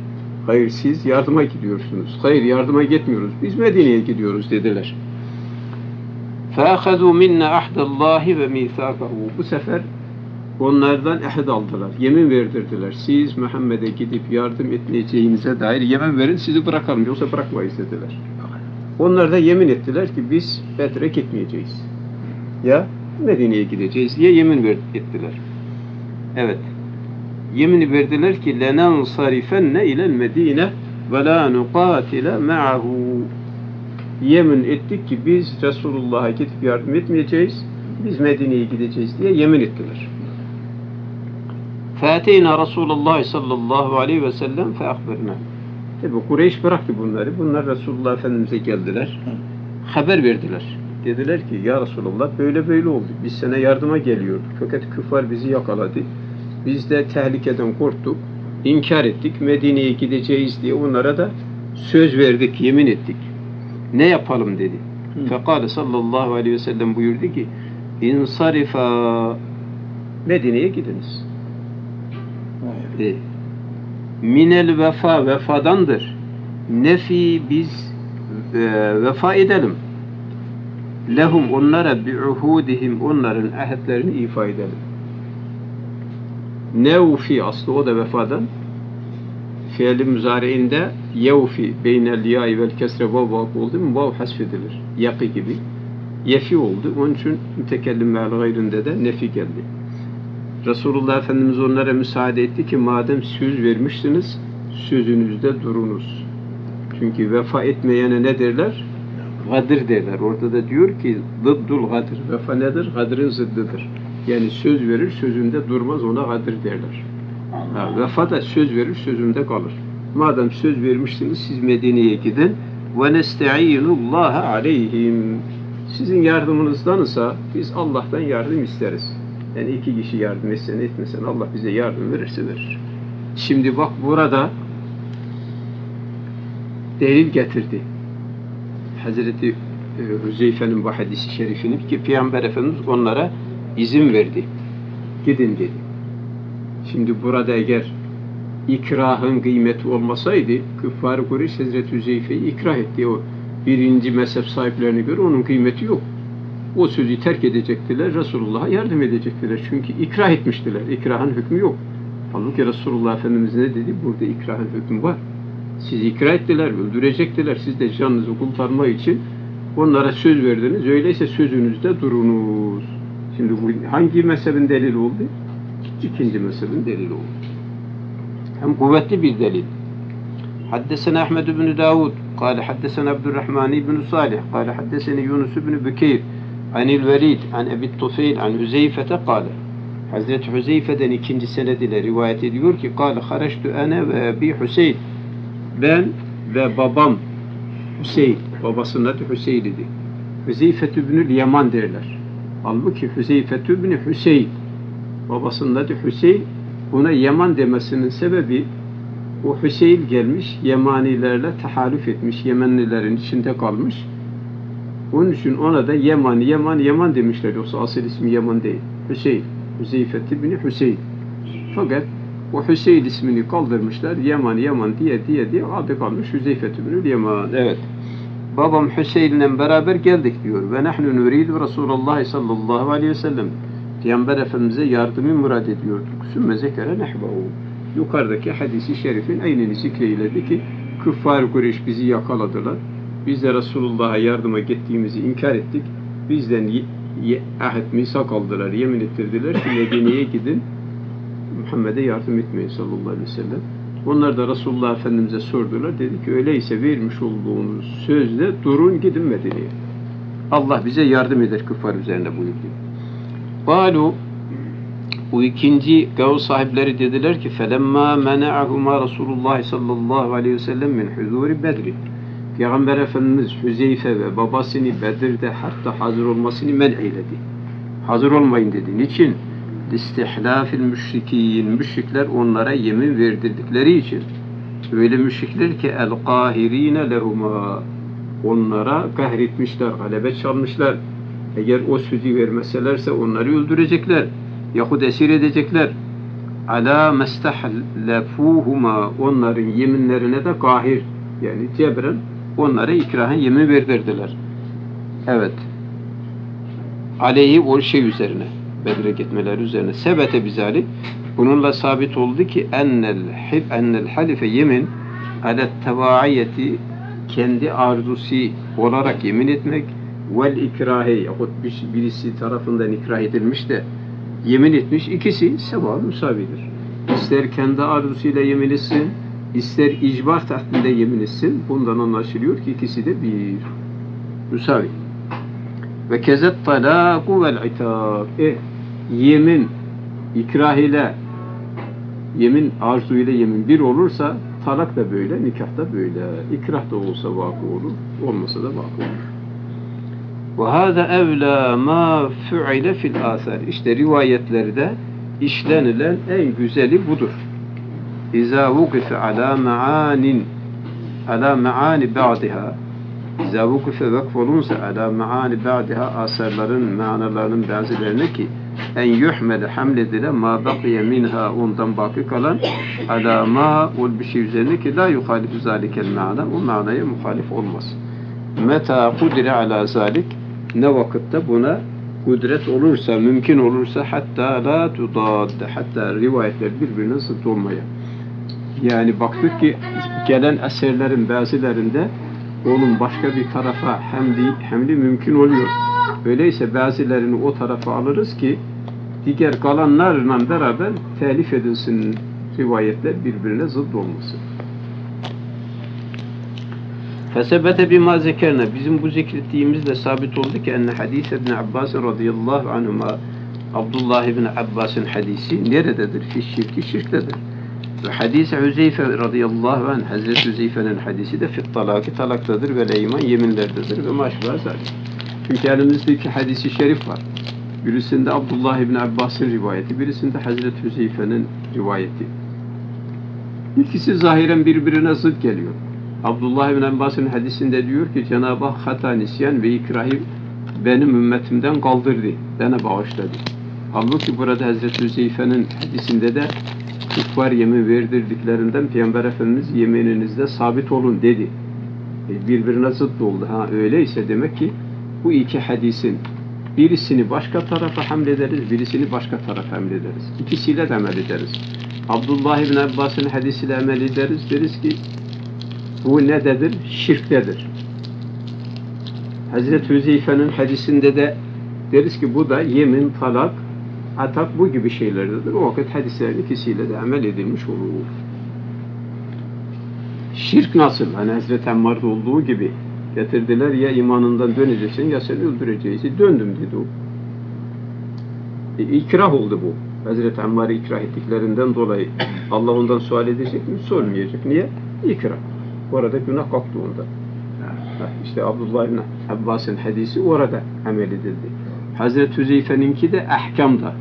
Hayır siz yardıma gidiyorsunuz. Hayır yardıma gitmiyoruz. Biz Medine'ye gidiyoruz dediler. فَاَخَذُوا مِنَّا اَحْدَ اللّٰهِ وَمِيْثَاقَهُ Bu sefer onlardan ahd aldılar. Yemin verdirdiler. Siz Muhammed'e gidip yardım etmeyeceğinize dair yemin verin, sizi bırakalım. Yoksa bırakmayız dediler. Onlar da yemin ettiler ki biz Bedre gitmeyeceğiz. Ya Medine'ye gideceğiz diye yemin ettiler. Evet. Yemin verdiler ki لَنَنْصَرِفَنَّ اِلَى الْمَد۪ينَ وَلَا نُقَاتِلَ مَعَهُ Yemin ettik ki biz Resulullah'a gidip yardım etmeyeceğiz, biz Medine'ye gideceğiz diye yemin ettiler. فَاتَيْنَا رَسُولَ اللّٰهِ صَلَّى اللّٰهُ عَلَيْهِ وَسَلَّمْ فَاَخْبَرْنَا Tabi Kureyş bıraktı bunları. Bunlar Resulullah Efendimiz'e geldiler. Haber verdiler. Dediler ki ya Resulullah böyle böyle oldu. Biz sana yardıma geliyorduk. Fakat küffar bizi yakaladı. Biz de tehlikeden korktuk. İnkar ettik. Medine'ye gideceğiz diye onlara da söz verdik, yemin ettik. Ne yapalım dedi. Fekale sallallahu aleyhi ve sellem buyurdu ki İnsarifa Medine'ye gidiniz. Minel vefa vefadandır. Nefi biz vefa edelim. Lehum onlara bi'uhudihim onların ahitlerini ifa edelim. Nevfi aslı o da vefadan. Fiil-i müzari'inde yevfi beynel yâi vel kesre vav vakı oldu mu vav hasfedilir. Yakı gibi. Yefi oldu. Onun için mütekellim meal gayrinde de nefi geldi. Resulullah Efendimiz onlara müsaade etti ki madem söz vermişsiniz sözünüzde durunuz. Çünkü vefa etmeyene ne derler? Gadir derler. Orada da diyor ki dıddul gadir. Vefa nedir? Gadir'in zıddıdır. Yani söz verir, sözünde durmaz, ona gadir derler. Ha, vefa da söz verir, sözünde kalır. Madem söz vermişsiniz, siz Medine'ye gidin. وَنَسْتَعِينُ اللّٰهَ عَلَيْهِمْ Sizin yardımınızdansa biz Allah'tan yardım isteriz. Yani iki kişi yardım etsen etmesen Allah bize yardım verirse verir. Şimdi bak burada delil getirdi. Hazreti Huzeyfe'nin bu hadisi şerifini ki Peygamber Efendimiz onlara izin verdi. Gidin dedi. Şimdi burada eğer ikrahın kıymeti olmasaydı Küffar-ı Kureyş Hazreti Huzeyfe'yi ikrah etti. O birinci mezhep sahiplerine göre onun kıymeti yok. O sözü terk edecektiler. Resulullah'a yardım edecektiler. Çünkü ikrah etmiştiler. İkrahın hükmü yok. Halbuki Resulullah Efendimiz ne dedi? Burada ikrahın hükmü var. Siz ikra ettiler, öldürecektiler. Siz de canınızı kurtarma için onlara söz verdiniz. Öyleyse sözünüzde durunuz. Şimdi bu hangi mezhebin delili oldu? İkinci mezhebin delili oldu. Hem kuvvetli bir delil. Haddesene Ahmed bin Davud, قال حدثنا Abdurrahman ibn Salih, قال حدثني Yunus ibn Bekir, anil Velid, an Abu Tufeil, an Huzeyfe'te قال. Hazreti Huzeyfe'den ikinci senediyle rivayet ediyor ki قال خرجت أنا وأبي Hüseyl. Ben ve babam Hüseyin, babasının adı Hüseyin idi. Huzeyfe bin el-Yeman derler. Halbuki Huzeyfe bin Hüseyin, babasının adı Hüseyin. Buna Yeman demesinin sebebi o Hüseyin gelmiş, Yemanilerle tahalüf etmiş, Yemenlilerin içinde kalmış. Onun için ona da Yeman demişler. Yoksa asıl ismi Yeman değil. Hüseyin, Huzeyfe bin Hüseyin. Fakat o Hüseyin ismini kaldırmışlar. Yaman diye adı kalmış. Huzeyfe bin el-Yeman. Evet. Babam Hüseyin'le beraber geldik diyor. Ve nahnu nuridu Resulullah sallallahu aleyhi ve sellem. Peygamber Efendimiz'e yardımı murad ediyorduk. Sümme zekere nehbehu. Yukarıdaki hadisi şerifin aynını zikreyledi ki Küffar-ı Kureyş bizi yakaladılar. Biz de Resulullah'a yardıma gittiğimizi inkar ettik. Bizden ahit misak aldılar. Yemin ettirdiler ki Medine'ye gidin. Muhammed'e yardım etmeyin sallallahu aleyhi ve sellem. Onlar da Resulullah Efendimiz'e sordular. Dedi ki öyleyse vermiş olduğunuz sözle durun gidin Medine'ye. Allah bize yardım eder küffar üzerinde buyurdu. Balu bu ikinci gavur sahipleri dediler ki فَلَمَّا مَنَعَهُمَا رَسُولُ اللّٰهِ صَلَّى اللّٰهُ عَلَيْهِ وَسَلَّمْ مِنْ حُذُورِ بَدْرِ Peygamber Efendimiz Huzeyfe ve babasını Bedir'de hatta hazır olmasını men eyledi. Hazır olmayın dedi. Niçin? İstihlâfil müşrikîn. Müşrikler onlara yemin verdirdikleri için. Öyle müşrikler ki el-kâhirîne lehumâ. Onlara kahretmişler, galebe çalmışlar. Eğer o sözü vermeselerse onları öldürecekler. Yahut esir edecekler. Alâ mestahlefuhuma. Onların yeminlerine de kahir. Yani cebren onlara ikrahen yemin verdirdiler. Evet. Aleyhi o şey üzerine. Bedir'e gitmeleri üzerine. Sebete bizali. Bununla sabit oldu ki ennel halife yemin alet tevaiyeti kendi arzusi olarak yemin etmek vel ikrahi yahut birisi tarafından ikrah edilmiş de yemin etmiş ikisi sevabı müsavidir. İster kendi arzusuyla yemin etsin, ister icbar tahtinde yemin etsin. Bundan anlaşılıyor ki ikisi de bir müsavi. Ve kezet talâku vel itab. Yemin ikrah ile yemin arzuyla yemin bir olursa talak da böyle, nikah da böyle. İkrah da olsa vakı olur, olmasa da vakı olur. وَهَذَا اَوْلَى مَا فُعَيْلَ فِي الْآثَارِ. İşte rivayetlerde işlenilen en güzeli budur. اِذَا وُقِفَ عَلَى مَعَانِ بَعْدِهَا. اِذَا وُقِفَ vakf olunsa عَلَى مَعَانِ بَعْدِهَا asarların manalarının bazılarına ki en yuhmele hamledile ma bakiye minha ondan baki kalan ala ma ol bir şey üzerine ki la yuhalifu zalikel mana o manaya muhalif olmaz. Meta kudre ala zalik ne vakitte buna kudret olursa mümkün olursa hatta la tudadde hatta rivayetler birbirine zıt olmaya. Yani baktık ki gelen eserlerin bazılarında onun başka bir tarafa hemli mümkün oluyor. Öyleyse bazılarını o tarafa alırız ki diğer kalanlarla beraber telif edilsin rivayetler birbirine zıt olmasın. Fesebete bima zekerna bizim bu zikrettiğimizle sabit oldu ki enne hadis ibn Abbas radıyallahu anhuma Abdullah ibn Abbas'ın hadisi nerededir? Fişşirki şirktedir. Ve hadis-i Huzeyfe radıyallahu anh Hazreti Huzeyfe'nin hadisi de fit talaki talaktadır ve leyman yeminlerdedir ve maşallah zaten. Çünkü elimizdeki hadis-i şerif var. Birisinde Abdullah ibn Abbas'ın rivayeti, birisinde Hazreti Huzeyfe'nin rivayeti. İkisi zahiren birbirine zıt geliyor. Abdullah ibn Abbas'ın hadisinde diyor ki Cenab-ı Hak hata, nisyan ve ikrahi benim ümmetimden kaldırdı, bana bağışladı. Halbuki burada Hazreti Huzeyfe'nin hadisinde de küffar yemin verdirdiklerinden Peygamber Efendimiz yemininizde sabit olun dedi. Birbirine zıt oldu. Ha öyleyse demek ki bu iki hadisin birisini başka tarafa hamlederiz, birisini başka tarafa hamlederiz. İkisiyle de amel ederiz. Abdullah ibn Abbas'ın hadisiyle amel ederiz. Deriz ki bu nededir? Şirktedir. Hazreti Huzeyfe'nin hadisinde de deriz ki bu da yemin, talak, atak bu gibi şeylerdedir. O vakit hadislerin ikisiyle de amel edilmiş olur. Şirk nasıl? Hani Hazreti Ammar'da olduğu gibi getirdiler ya imanından döneceksin ya seni öldüreceksin. Döndüm dedi o. İkrah oldu bu. Hazreti Ammar'ı ikrah ettiklerinden dolayı Allah ondan sual edecek mi? Sormayacak. Niye? İkrah. Bu arada günah kalktı onda. İşte Abdullah ibn Abbas'ın hadisi orada amel edildi. Hazreti Huzeyfe'ninki de ahkamda.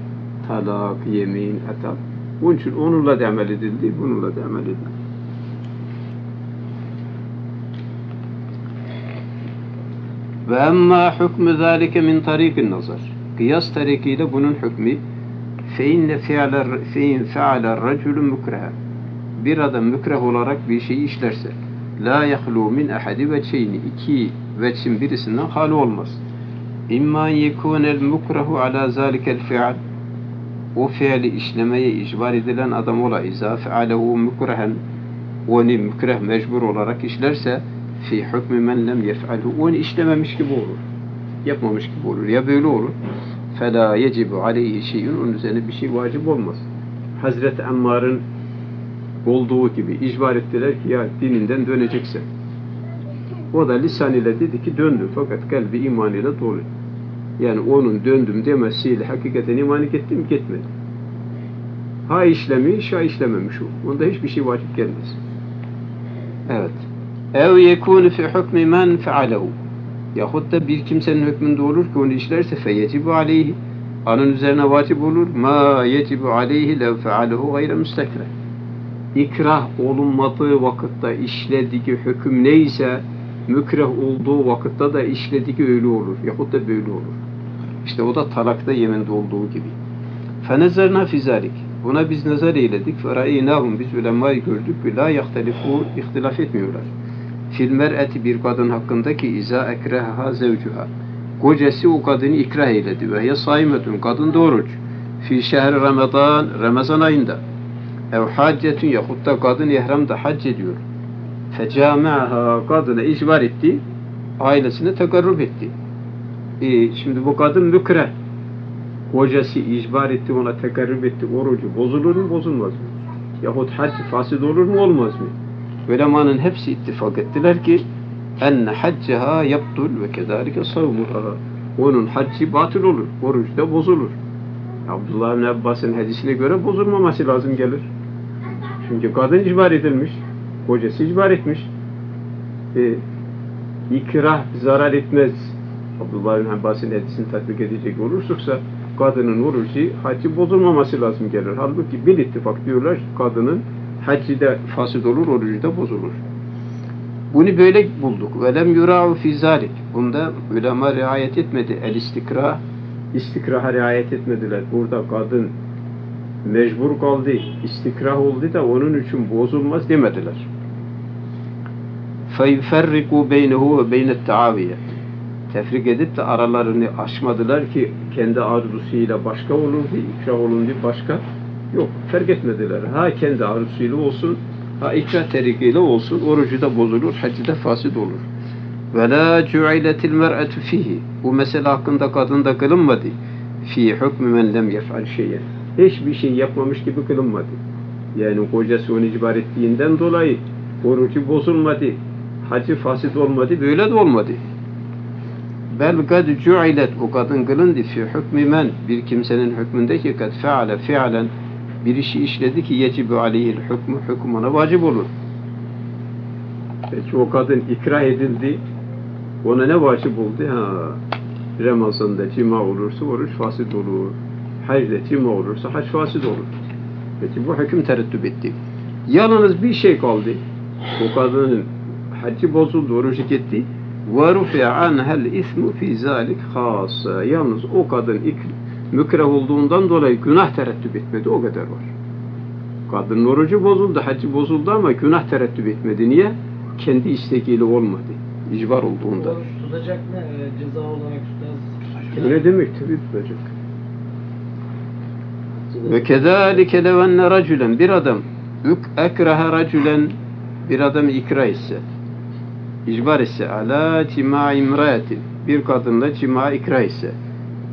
Talak, yemin, atak. Bunun için onunla da amel edildi, bununla da amel edildi. Ve emma hükmü zâlike min tarikin nazar. Kıyas tarikiyle bunun hükmü fe in fe'aler racülü mükreh. Bir adam mükreh olarak bir şeyi işlerse la yahlu min ahadi veçeyni iki veçin birisinden hali olmaz. İmma yekûnel mükrehu ala zâlikel fe'al. O fe'li işlemeye icbar edilen adam ola izâ fe'alehu mükrehen. Onu mükreh mecbur olarak işlerse fi hükmü men lem yef'alhu. Onu işlememiş gibi olur. Yapmamış gibi olur. Ya böyle olur. Fela yecibu aleyhi şeyin. Onun üzerine bir şey vacip olmaz. Hazreti Ammar'ın olduğu gibi icbar ettiler ki ya dininden döneceksin. O da lisan ile dedi ki döndü. Fakat kalbi iman ile dolu. Yani onun döndüm demesiyle hakikaten imanı gitti mi gitmedi. Ha işlemiş ha işlememiş o. Onda hiçbir şey vacip gelmez. Evet. ev yekûn fi hükmü men fealehu, yahut da bir kimsenin hükmünde olur ki onu işlerse feyecibu aleyhi, onun üzerine vacip olur. Ma yecibu aleyhi lev fealehu gayre müstekre. İkrah olunmadığı vakitte işlediği hüküm neyse, mükreh olduğu vakitte da işlediği öyle olur yahut da böyle olur. İşte o da talakta yeminde olduğu gibi. فَنَزَّرْنَا فِي ذَٰلِكِ Buna biz nazar eyledik. فَرَئِيْنَاهُمْ Biz ulemayı gördük. لَا يَخْتَلِفُوا İhtilaf etmiyorlar. فِي الْمَرْأَةِ Bir kadın hakkında ki اِذَا اَكْرَهَهَا زَوْجُهَا Kocası o kadını ikrah eyledi. وَهِيَ صَائِمَةٌ Kadın da oruç. فِي شَهْرِ رَمَضَانِ Ramazan ayında. اَوْ حَاجَّةٌ Yahut da kadın ihramda hac ediyor. فَجَامَعَهَا Kadına icbar etti. Ailesine tekarrub etti. Şimdi bu kadın mükreh. Kocası icbar etti, ona tekarrub etti, orucu bozulur mu, bozulmaz mı? Yahut hac fasit olur mu, olmaz mı? Ulemanın hepsi ittifak ettiler ki enne haccaha yaptul ve kedalike savmuha. Onun haccı batıl olur, orucu da bozulur. Abdullah İbn Abbas'ın hadisine göre bozulmaması lazım gelir. Çünkü kadın icbar edilmiş, kocası icbar etmiş. İkrah zarar etmez. Abdullah İbn Abbas'ın hadisini tatbik edecek olursa kadının orucu, haccı bozulmaması lazım gelir. Halbuki bir ittifak diyorlar, kadının haccı da fasit olur, orucu da bozulur. Bunu böyle bulduk. Velem yura'u fi zalik. Bunda ulema riayet etmedi. El istikrah, istikraha riayet etmediler. Burada kadın mecbur kaldı, istikrah oldu da onun için bozulmaz demediler. فَيُفَرِّقُوا بَيْنَهُ وَبَيْنَ التَّعَاوِيَ Tefrik edip de aralarını aşmadılar ki kendi arzusuyla başka olurdu, ikrah olundu başka. Yok, fark etmediler. Ha kendi arzusuyla olsun, ha ikrah terikiyle olsun, orucu da bozulur, hacı da fasit olur. وَلَا جُعِلَتِ الْمَرْأَةُ فِيهِ Bu mesele hakkında kadın da kılınmadı. فِي حُكْمِ مَنْ لَمْ يَفْعَلْ شَيْءٍ Hiçbir şey yapmamış gibi kılınmadı. Yani kocası onu icbar ettiğinden dolayı orucu bozulmadı, hacı fasit olmadı, böyle de olmadı. Bel kad cu'ilet o kadın kılındı fi hükmü men bir kimsenin hükmündeki kad feale fealen bir işi işledi ki yecibu aleyhil hükmü hükmüne vacip olur. Peki o kadın ikrah edildi, ona ne vacip oldu? Ha, Ramazan'da cima olursa oruç fasit olur, hacda cima olursa hac fasit olur. Peki bu hüküm tereddüt etti. Yalnız bir şey kaldı, o kadının hacı bozuldu, orucu gitti. وَرُفِعَ عَنْهَا الْاِثْمُ فِي ذَٰلِكْ خَاسَ Yalnız o kadın mükreh olduğundan dolayı günah terettüp etmedi, o kadar var. Kadının orucu bozuldu, hacı bozuldu ama günah terettüp etmedi. Niye? Kendi istekiyle olmadı, icbar olduğunda. Oruç tutacak mı? Ceza olarak tutacak. Ne demek? Tabii tutacak. وَكَذَٰلِكَ لَوَنَّ رَجُلًا Bir adam اَكْرَهَ رَجُلًا Bir adam ikrah etse. İcbar ise ala cima imraati bir kadınla cima ikrah ise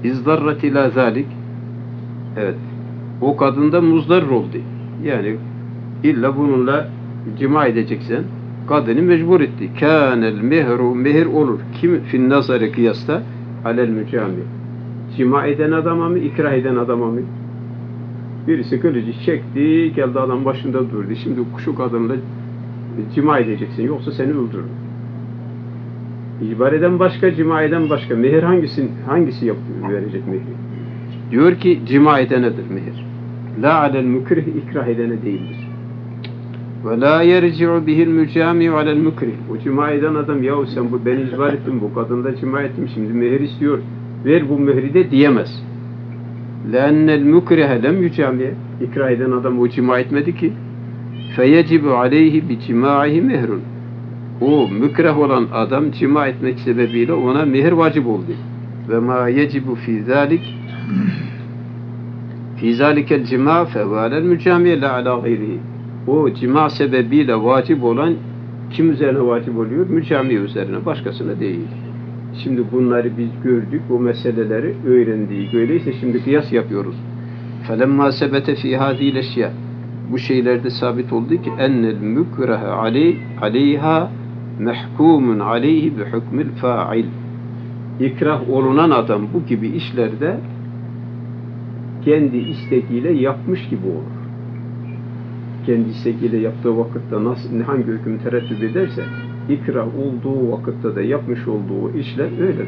izdarrat ila zalik evet o kadında muzdarr oldu. Yani illa bununla cima edeceksen kadını mecbur etti. Kanel mehru mehir olur. Kim fin nazarı kıyasta alel mücami. Cima eden adama mı ikrah eden adama mı? Birisi kılıcı çekti, geldi adam başında durdu. Şimdi şu kadınla cima edeceksin yoksa seni öldürür. İcbar eden başka, cima eden başka. Mehir hangisi yapıyor, verecek mehir? Diyor ki cima edenedir mehir. La alel mükrih ikrah edene değildir. Ve la yerci'u bihil mücami'u alel mükrih. O cima eden adam yahu sen bu ben icbar ettim, bu kadında cima ettim, şimdi mehir istiyor. Ver bu mehri de diyemez. Le'ennel mükrihe lem yücami'e. İkrah eden adam o cima etmedi ki. Feyecibu aleyhi bi cima'ihi mehrun. O mükreh olan adam cima etmek sebebiyle ona mehir vacip oldu. Ve ma yecibu fi zalik fi zalikel cima fevalel mücamiye la ala gayrihi. O cima sebebiyle vacip olan kim üzerine vacip oluyor? Mücamiye üzerine, başkasına değil. Şimdi bunları biz gördük, bu meseleleri öğrendik. Öyleyse şimdi kıyas yapıyoruz. Felemma sebete fi hâzîl eşyâ. Bu şeylerde sabit oldu ki ennel mükrehe aleyha mehkumun aleyhi bi hükmül fa'il. İkrah olunan adam bu gibi işlerde kendi istekiyle yapmış gibi olur. Kendi istekiyle yaptığı vakitte hangi hüküm terettüp ederse ikra olduğu vakitte de yapmış olduğu işler öyledir.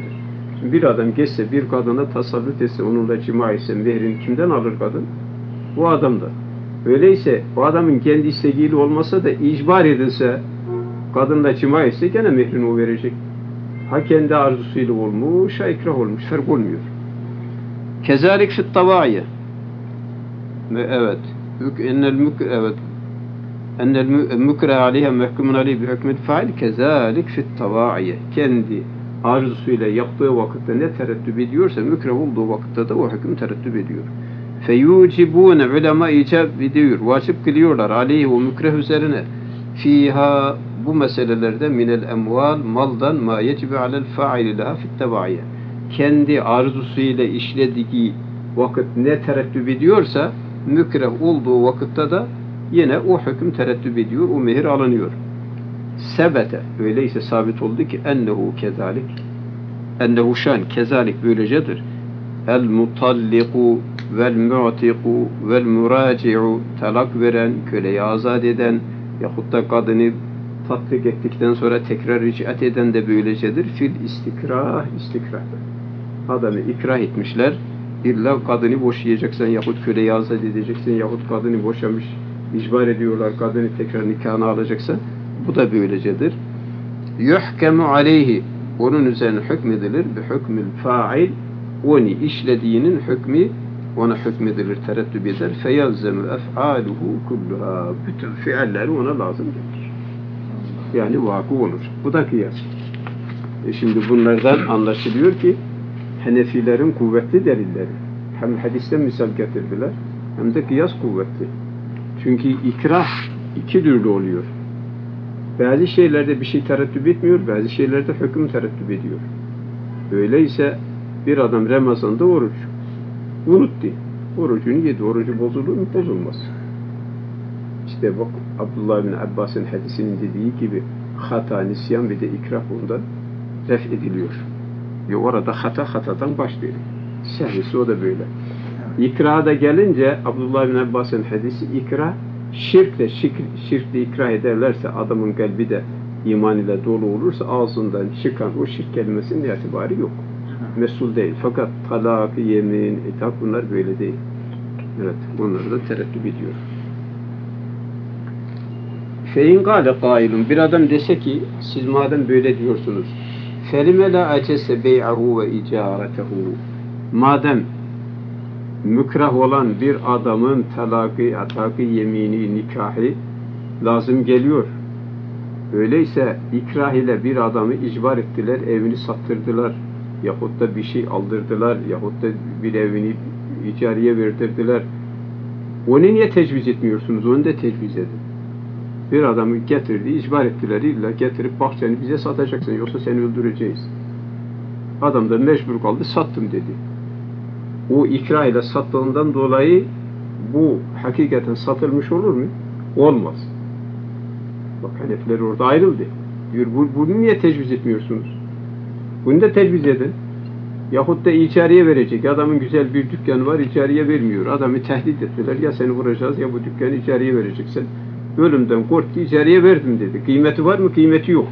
Şimdi bir adam geçse, bir kadına tasallut etse, onunla cima etse, mehrini kimden alır kadın? Bu adamdır. Öyleyse o adamın kendi isteğiyle olmasa da icbar edilse, kadınla cima etse gene mehrini o verecek. Ha kendi arzusuyla olmuş, ha ikrah olmuş, fark olmuyor. Kezalik fit tavayı. Evet. Ennel mükrehe aleyhe mehkumun aleyhi bi hükmün fail kezalik fit tavayı. Kendi arzusuyla yaptığı vakitte ne tereddüb ediyorsa mükreh olduğu vakitte de o hüküm tereddüb ediyor. Feyucibune ulema icab ediyor. Vacip kılıyorlar aleyhi o mükreh üzerine. Fiha bu meselelerde minel emval maldan ma yecibe alel faili laha fit tevaiye. Kendi arzusuyla işlediği vakit ne tereddüb ediyorsa mükreh olduğu vakitte de yine o hüküm tereddüb ediyor. O mehir alınıyor. Sebete öyleyse sabit oldu ki ennehu kezalik ennehu şan kezalik böylecedir el mutalliku vel mu'tiku vel muraci'u talak veren köleyi azat eden yahut da kadını tatbik ettikten sonra tekrar ricat eden de böylecedir fil istikrahdır adamı ikrah etmişler illa kadını boşayacaksan yahut köleyi azat edeceksin yahut kadını boşamış icbar ediyorlar kadını tekrar nikahına alacaksan bu da böylecedir. Yuhkemu aleyhi onun üzerine hükmedilir. Bi hükmül fail onu işlediğinin hükmü ona hükmedilir. Tereddüb eder. Feyelzemü ef'aluhu kulluha. Bütün fiilleri ona lazım gelir. Yani vakı olur. Bu da kıyas. Şimdi bunlardan anlaşılıyor ki Hanefilerin kuvvetli delilleri. Hem hadisten misal getirdiler hem de kıyas kuvvetli. Çünkü ikrah iki türlü oluyor. Bazı şeylerde bir şey tereddüb etmiyor, bazı şeylerde hüküm tereddüb ediyor. Öyleyse bir adam Ramazan'da oruç unuttu. Orucunu yedi, orucu bozulur mu? Bozulmaz. İşte bak Abdullah İbn Abbas'ın hadisinin dediği gibi hata, nisyan ve de ikrah bundan ref ediliyor. Ve orada hatadan başlıyor. Şerhisi o da böyle. İkraha da gelince Abdullah İbn Abbas'ın hadisi ikrah şirkle ikrah ederlerse adamın kalbi de iman ile dolu olursa ağzından çıkan o şirk kelimesinin itibarı yok. Mesul değil. Fakat talak, yemin, ithak bunlar böyle değil. Evet. Onları da tereddüb ediyor. Fe'in gâle kâilun. Bir adam dese ki siz madem böyle diyorsunuz felime la acese bey'ahu ve icâretehu. Madem mükrah olan bir adamın talakı, atakı, yemini, nikahı lazım geliyor. Öyleyse ikrah ile bir adamı icbar ettiler, evini sattırdılar, yahut da bir şey aldırdılar, yahut da bir evini icareye verdirdiler. Onu niye tecviz etmiyorsunuz? Onu da tecviz edin. Bir adamı getirdi, icbar ettiler, illa getirip bahçeni bize satacaksın, yoksa seni öldüreceğiz. Adam da mecbur kaldı, sattım dedi. O ikrah ile sattığından dolayı bu hakikaten satılmış olur mu? Olmaz. Bak Hanefiler orada ayrıldı. Bunu niye tecviz etmiyorsunuz? Bunu da tecviz edin. Yahut da icareye verecek. Adamın güzel bir dükkanı var, icareye vermiyor. Adamı tehdit ettiler. Ya seni vuracağız ya bu dükkanı icareye vereceksin. Ölümden korktu, icareye verdim dedi. Kıymeti var mı? Kıymeti yok.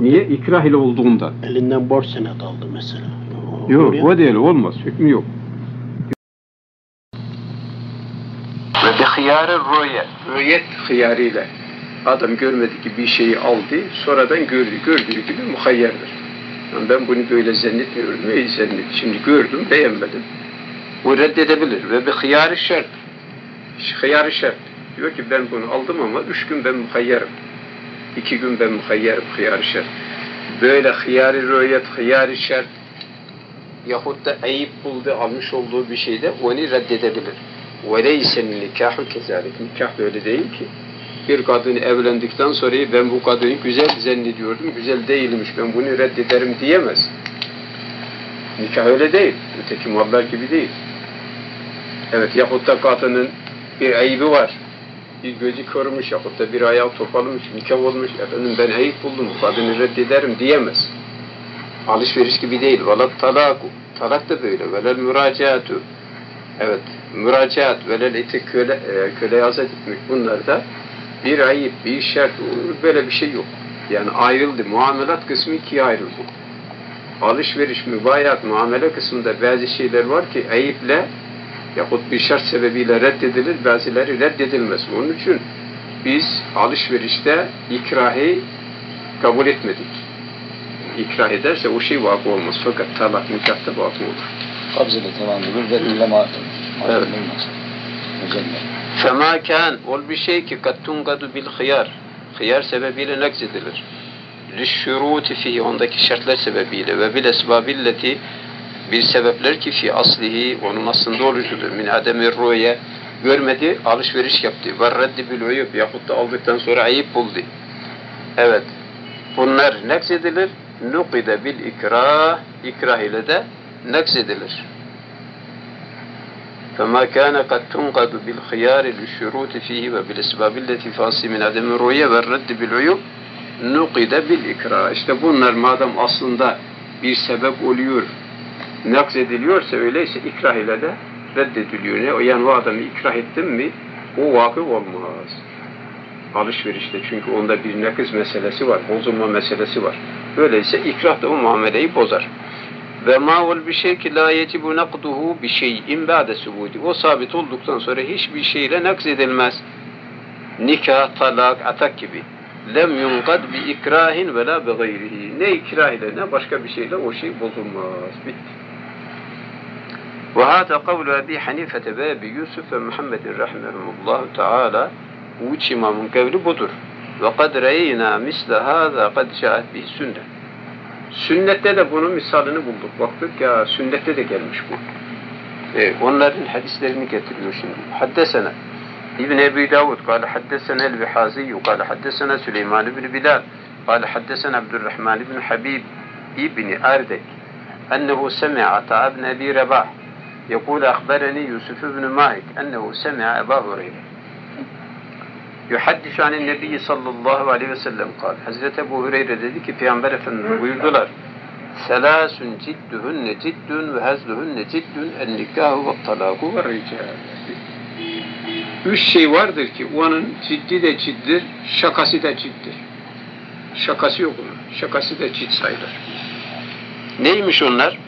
Niye? İkrah ile olduğundan. Elinden borç senet aldı mesela. Yok, o değil, olmaz. Hükmü yok. Ve de hıyâre rüyet. Rüyet hıyâriyle. Adam görmedi ki bir şeyi aldı, sonradan gördü. Gördüğü gibi muhayyerdir. Yani ben bunu böyle zannetmiyorum. Neyi zannettim? Şimdi gördüm, beğenmedim. Bu reddedebilir. Ve de hıyâre şart. Hıyâre şart. Diyor ki ben bunu aldım ama 3 gün ben muhayyerim. 2 gün ben muhayyerim. Hıyâre şart. Böyle hıyâre rüyet, hıyâre şart. Yahut da ayıp buldu, almış olduğu bir şeyde onu reddedebilir. وَلَيْسَ النِّكَاحُ كَذَلِكَ Nikah böyle değil ki. Bir kadın evlendikten sonra ben bu kadını güzel zannediyordum, güzel değilmiş, ben bunu reddederim diyemez. Nikah öyle değil, öteki mallar gibi değil. Evet, yahut da kadının bir ayıbı var. Bir gözü körmüş, yahut da bir ayağı topalmış, nikah olmuş. Efendim ben ayıp buldum, bu kadını reddederim diyemez. Alışveriş gibi değil. Velal talaku. Talak da böyle. Velal müracaatü. Evet. Müracaat. Velal eti köleye azat etmek. Bunlar da bir ayıp, bir şart. Böyle bir şey yok. Yani ayrıldı. Muamelat kısmı ikiye ayrıldı. Alışveriş, mübayat, muamele kısmında bazı şeyler var ki eyiple yahut bir şart sebebiyle reddedilir, bazıları reddedilmez. Onun için biz alışverişte ikrahı kabul etmedik. İkrah ederse o şey vakı olmaz. Fakat talak nikahta vakı olur. Kabzede tamam olur ve illa mağdur. Evet. Femâkân ol bir şey ki kattungadu bil hıyar. Hıyar sebebiyle nakzedilir. Lişşurûti fihi ondaki şartlar sebebiyle ve bil esbabilleti bir sebepler ki fi aslihi onun aslında oluşudur. Min ademir rüye görmedi, alışveriş yaptı. Ve reddi bil uyub yahut da aldıktan sonra ayıp buldu. Evet. Bunlar nakzedilir. Nukide bil ikrah, ikrah ile de nakzedilir. فَمَا كَانَ قَدْ تُنْقَدُ بِالْخِيَارِ لِشُّرُوتِ ف۪يهِ وَبِالْاِسْبَابِ الَّتِي فَاسِي مِنْ عَدَمِ الرُّيَّ وَالرَّدِّ بِالْعُيُّبْ نُقِدَ بِالْاِكْرَى. İşte bunlar madem aslında bir sebep oluyor, nakzediliyorsa öyleyse ikrah ile de reddediliyor. Yani o adamı ikrah ettim mi o vakıf olmaz. Alışverişte çünkü onda bir nakız meselesi var, bozulma meselesi var. Öyleyse ikrah da o muameleyi bozar. Ve ma'ul bir şey ki la yetibu nakduhu bi şey'in ba'de subudi. O sabit olduktan sonra hiçbir şeyle nakzedilmez. Nikah, talak, atak gibi. Lem yunqad bi ikrahin ve la bi gayrihi. Ne ikrah ile ne başka bir şeyle o şey bozulmaz. Bitti. Ve hâta kavlu Ebi Hanifete ve Ebi Yusuf ve Muhammedin rahmehumullahu teâlâ. Uç imamın kavli budur. Ve kad reynâ misle hâzâ kad şahat bih sünnet. Sünnette de bunun misalını bulduk. Baktık ya sünnette de gelmiş bu. Onların hadislerini getiriyor şimdi. Haddesene İbn Ebi Davud kâle haddesene el-Vihaziyyü kâle haddesene Süleyman ibn Bilal kâle haddesene Abdurrahman ibn Habib ibn-i Erdek ennehu semi'a Ata'a ibn-i Ebi Rabah yekûle akbereni Yusuf ibn-i Mahik ennehu semi'a Eba Hureyre yuhaddis anin Nebi sallallahu aleyhi ve sellem kâl. Hazreti Ebu Hüreyre dedi ki Peygamber Efendimiz buyurdular. Selâsün ciddühünne ciddün ve hazlühünne ciddün en nikâhu ve talâhu ve ricâh. Üç şey vardır ki onun ciddi de ciddir, şakası da ciddir. Şakası yok onun. Şakası da cid sayılır. Neymiş onlar?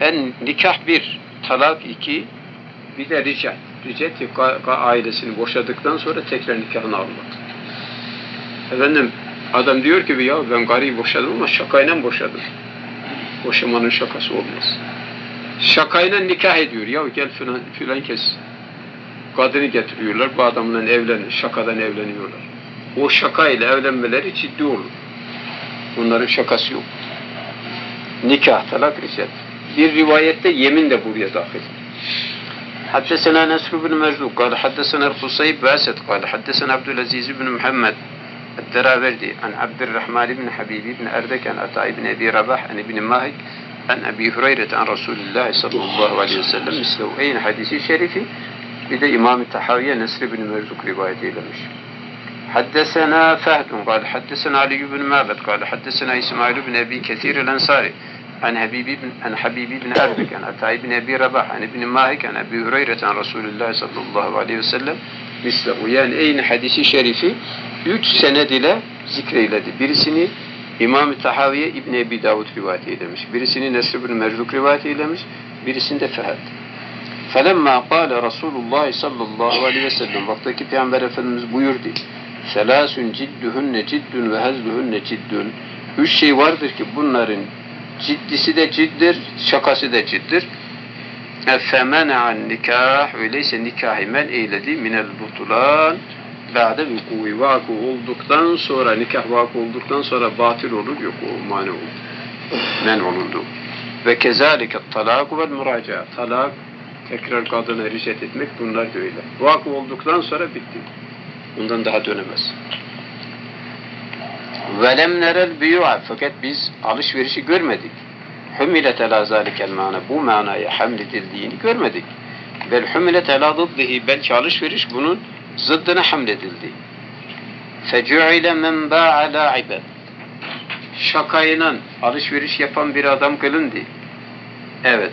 En nikah bir, talak iki, bir de ricâh. Riceti ailesini boşadıktan sonra tekrar nikahını almak. Efendim adam diyor ki ya ben karıyı boşadım ama şakayla boşadım. Boşamanın şakası olmaz. Şakayla nikah ediyor. Ya gel filan kes. Kadını getiriyorlar. Bu adamla evlenir. Şakadan evleniyorlar. O şakayla evlenmeleri ciddi olur. Bunların şakası yok. Nikah, talak, ricet. Bir rivayette yemin de buraya dahil. حدثنا نسر بن مجدوك قال حدثنا الخصي باسد قال حدثنا عبدُلَازِيزِ بن محمد الدراوردي عن عبد الرحمن بن حبيب بن أردك عن أطاع بن أبي رباح عن ابن ماهك عن أبي هريرة عن رسول الله صلى الله عليه وسلم مثل أين حديث شريف بدأ إمام تحاوية نسر بن مجدوك روايته لمش حدثنا فهد قال حدثنا علي بن معبد قال حدثنا إسماعيل بن أبي كثير الأنصاري عن حبيبي بن أردك عن أتاي بن أبي رباح عن ابن ماهك عن أبي هريرة عن رسول الله صلى الله عليه وسلم mislehu. Yani aynı hadisi şerifi 3 sened ile zikreyledi. Birisini İmam Tahaviye İbn Ebi Davud rivayet eylemiş. Birisini Nesri ibn-i Meczuk rivayet eylemiş. Birisini de Fehad. Felemma kâle Resûlullah sallallahu aleyhi ve sellem vaktaki Peygamber Efendimiz buyurdu. Selâsün ciddühünne ciddün ve hazlühünne ciddün. 3 şey vardır ki bunların ciddisi de ciddir, şakası da ciddir. Efemena'an nikah, öyleyse nikahı men eyledi minel butulan ba'de vuku'i vakı olduktan sonra, nikah vakı olduktan sonra batıl olur, yok o mani olur. Men olundu. Ve kezalike talak ve muraca. Talak, tekrar kadına ricet etmek, bunlar da öyle. Vakı olduktan sonra bitti. Bundan daha dönemez. وَلَمْ نَرَ الْبِيُعَ fakat biz alışverişi görmedik. حُمِلَتْ عَلَى ذَٰلِكَ الْمَعْنَى bu manaya hamledildiğini görmedik. بَلْ حُمِلَتْ عَلَى ضِدِّهِ belki alışveriş bunun zıddına hamledildi. فَجُعِلَ مَنْ بَاعَ لَاعِبًا şakayla alışveriş yapan bir adam kılındı. Evet.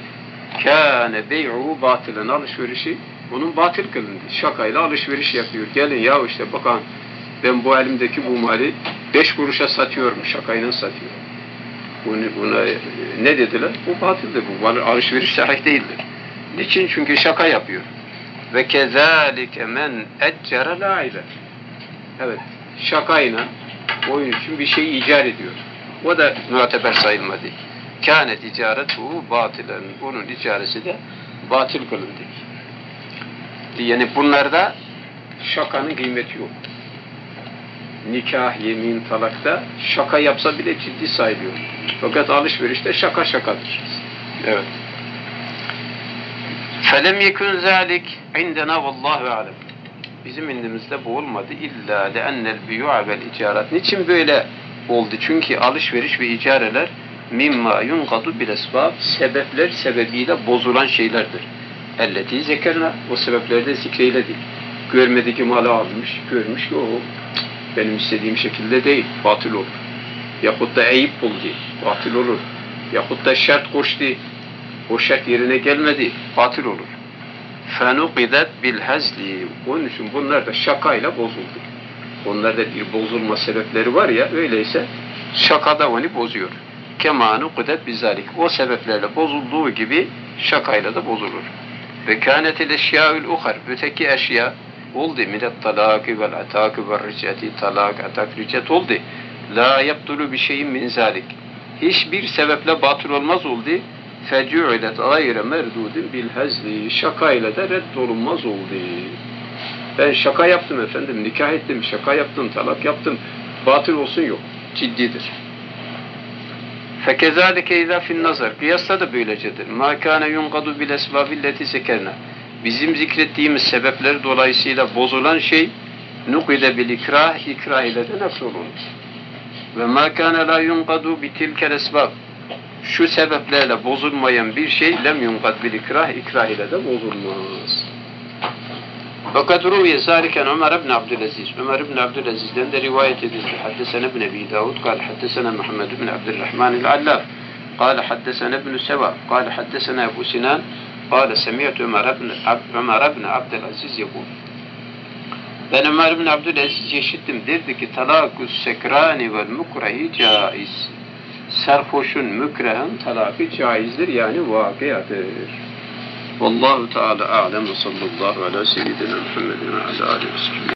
كَانَ بَيْعُهُ batılın alışverişi onun batıl kılındı. Şakayla alışveriş yapıyor. Gelin ya işte bakın ben bu elimdeki bu mali 5 kuruşa satıyormuş, şakayla satıyor. Buna ne dediler? Bu batıldır, bu alışveriş sahih değildir. Niçin? Çünkü şaka yapıyor. Ve kezalike men eccara lâile. Evet, şakayla oyun için bir şey icat ediyor. O da muteber sayılmadı. Kâne ticaretuhu batılen. Onun ticareti de batıl kılındı. Yani bunlarda şakanın kıymeti yok. Nikah, yemin, talakta şaka yapsa bile ciddi sayılıyor. Fakat alışverişte şaka şakadır. Evet. فَلَمْ يَكُنْ ذَٰلِكْ عِنْدَنَا وَاللّٰهُ عَلَمْ. Bizim indimizde bu olmadı. İllâ لَاَنَّ الْبِيُعَ وَالْاِجَارَةِ. Niçin böyle oldu? Çünkü alışveriş ve icareler مِمَّا يُنْقَدُ بِالْاَسْبَابِ sebepler sebebiyle bozulan şeylerdir. اَلَّتِي زَكَرْنَا. O sebeplerde zikreyledik. Görmedi ki malı almış, görmüş ki o benim istediğim şekilde değil, batıl olur. Yahut da eyip buldu, batıl olur. Yahut da şart koştu, o şart yerine gelmedi, batıl olur. فَنُقِدَتْ بِالْهَزْلِ. Onun için bunlar da şakayla bozuldu. Onlarda bir bozulma sebepleri var ya, öyleyse şaka da onu bozuyor. كَمَا نُقِدَتْ بِالْزَالِكِ. O sebeplerle bozulduğu gibi şakayla da bozulur. وَكَانَتِ الْاَشْيَاءُ الْاُخَرِ. Öteki eşya oldu. Minet talaki vel ataki vel ricati. Talak, atak, ricat oldu. La yaptulu bir şeyin min zalik. Hiçbir sebeple batıl olmaz oldu. Fecu'ilet gayre merdudin bil hazli. Şakayla da reddolunmaz oldu. Ben şaka yaptım efendim, nikah ettim, şaka yaptım, talak yaptım. Batıl olsun yok. Ciddidir. Fekezalike izâ fin nazar. Kıyasla da böylecedir. Mâ kâne yunkadu bil esbâbilleti sekernâ. Bizim zikrettiğimiz sebepler dolayısıyla bozulan şey nukide bil ikrah, ikrah ile de nasıl olur? Ve ma kana la yunqadu bi tilkel esbab. Şu sebeplerle bozulmayan bir şey lem yunqad bil ikrah, ikrah ile de bozulmaz. Fakat ruviye zâliken Umar ibn Abdülaziz. Umar ibn Abdülaziz'den de rivayet edildi. Haddesene ibn Ebi Davud, kal haddesene Muhammed bin Abdurrahman el-Allaf, kal haddesene ibn Seba, kal haddesene Ebu Sinan, قال سمعت عمر بن عبد العزيز يقول. Ben Ömer bin Abdülaziz işittim, derdi ki talakü sekrani vel mukrehi caiz. Sarhoşun, mükrehın talakı caizdir, yani vakıadır. Vallahu teala alem ve sallallahu ala seyyidina Muhammedin ve ala alihi ve sellem.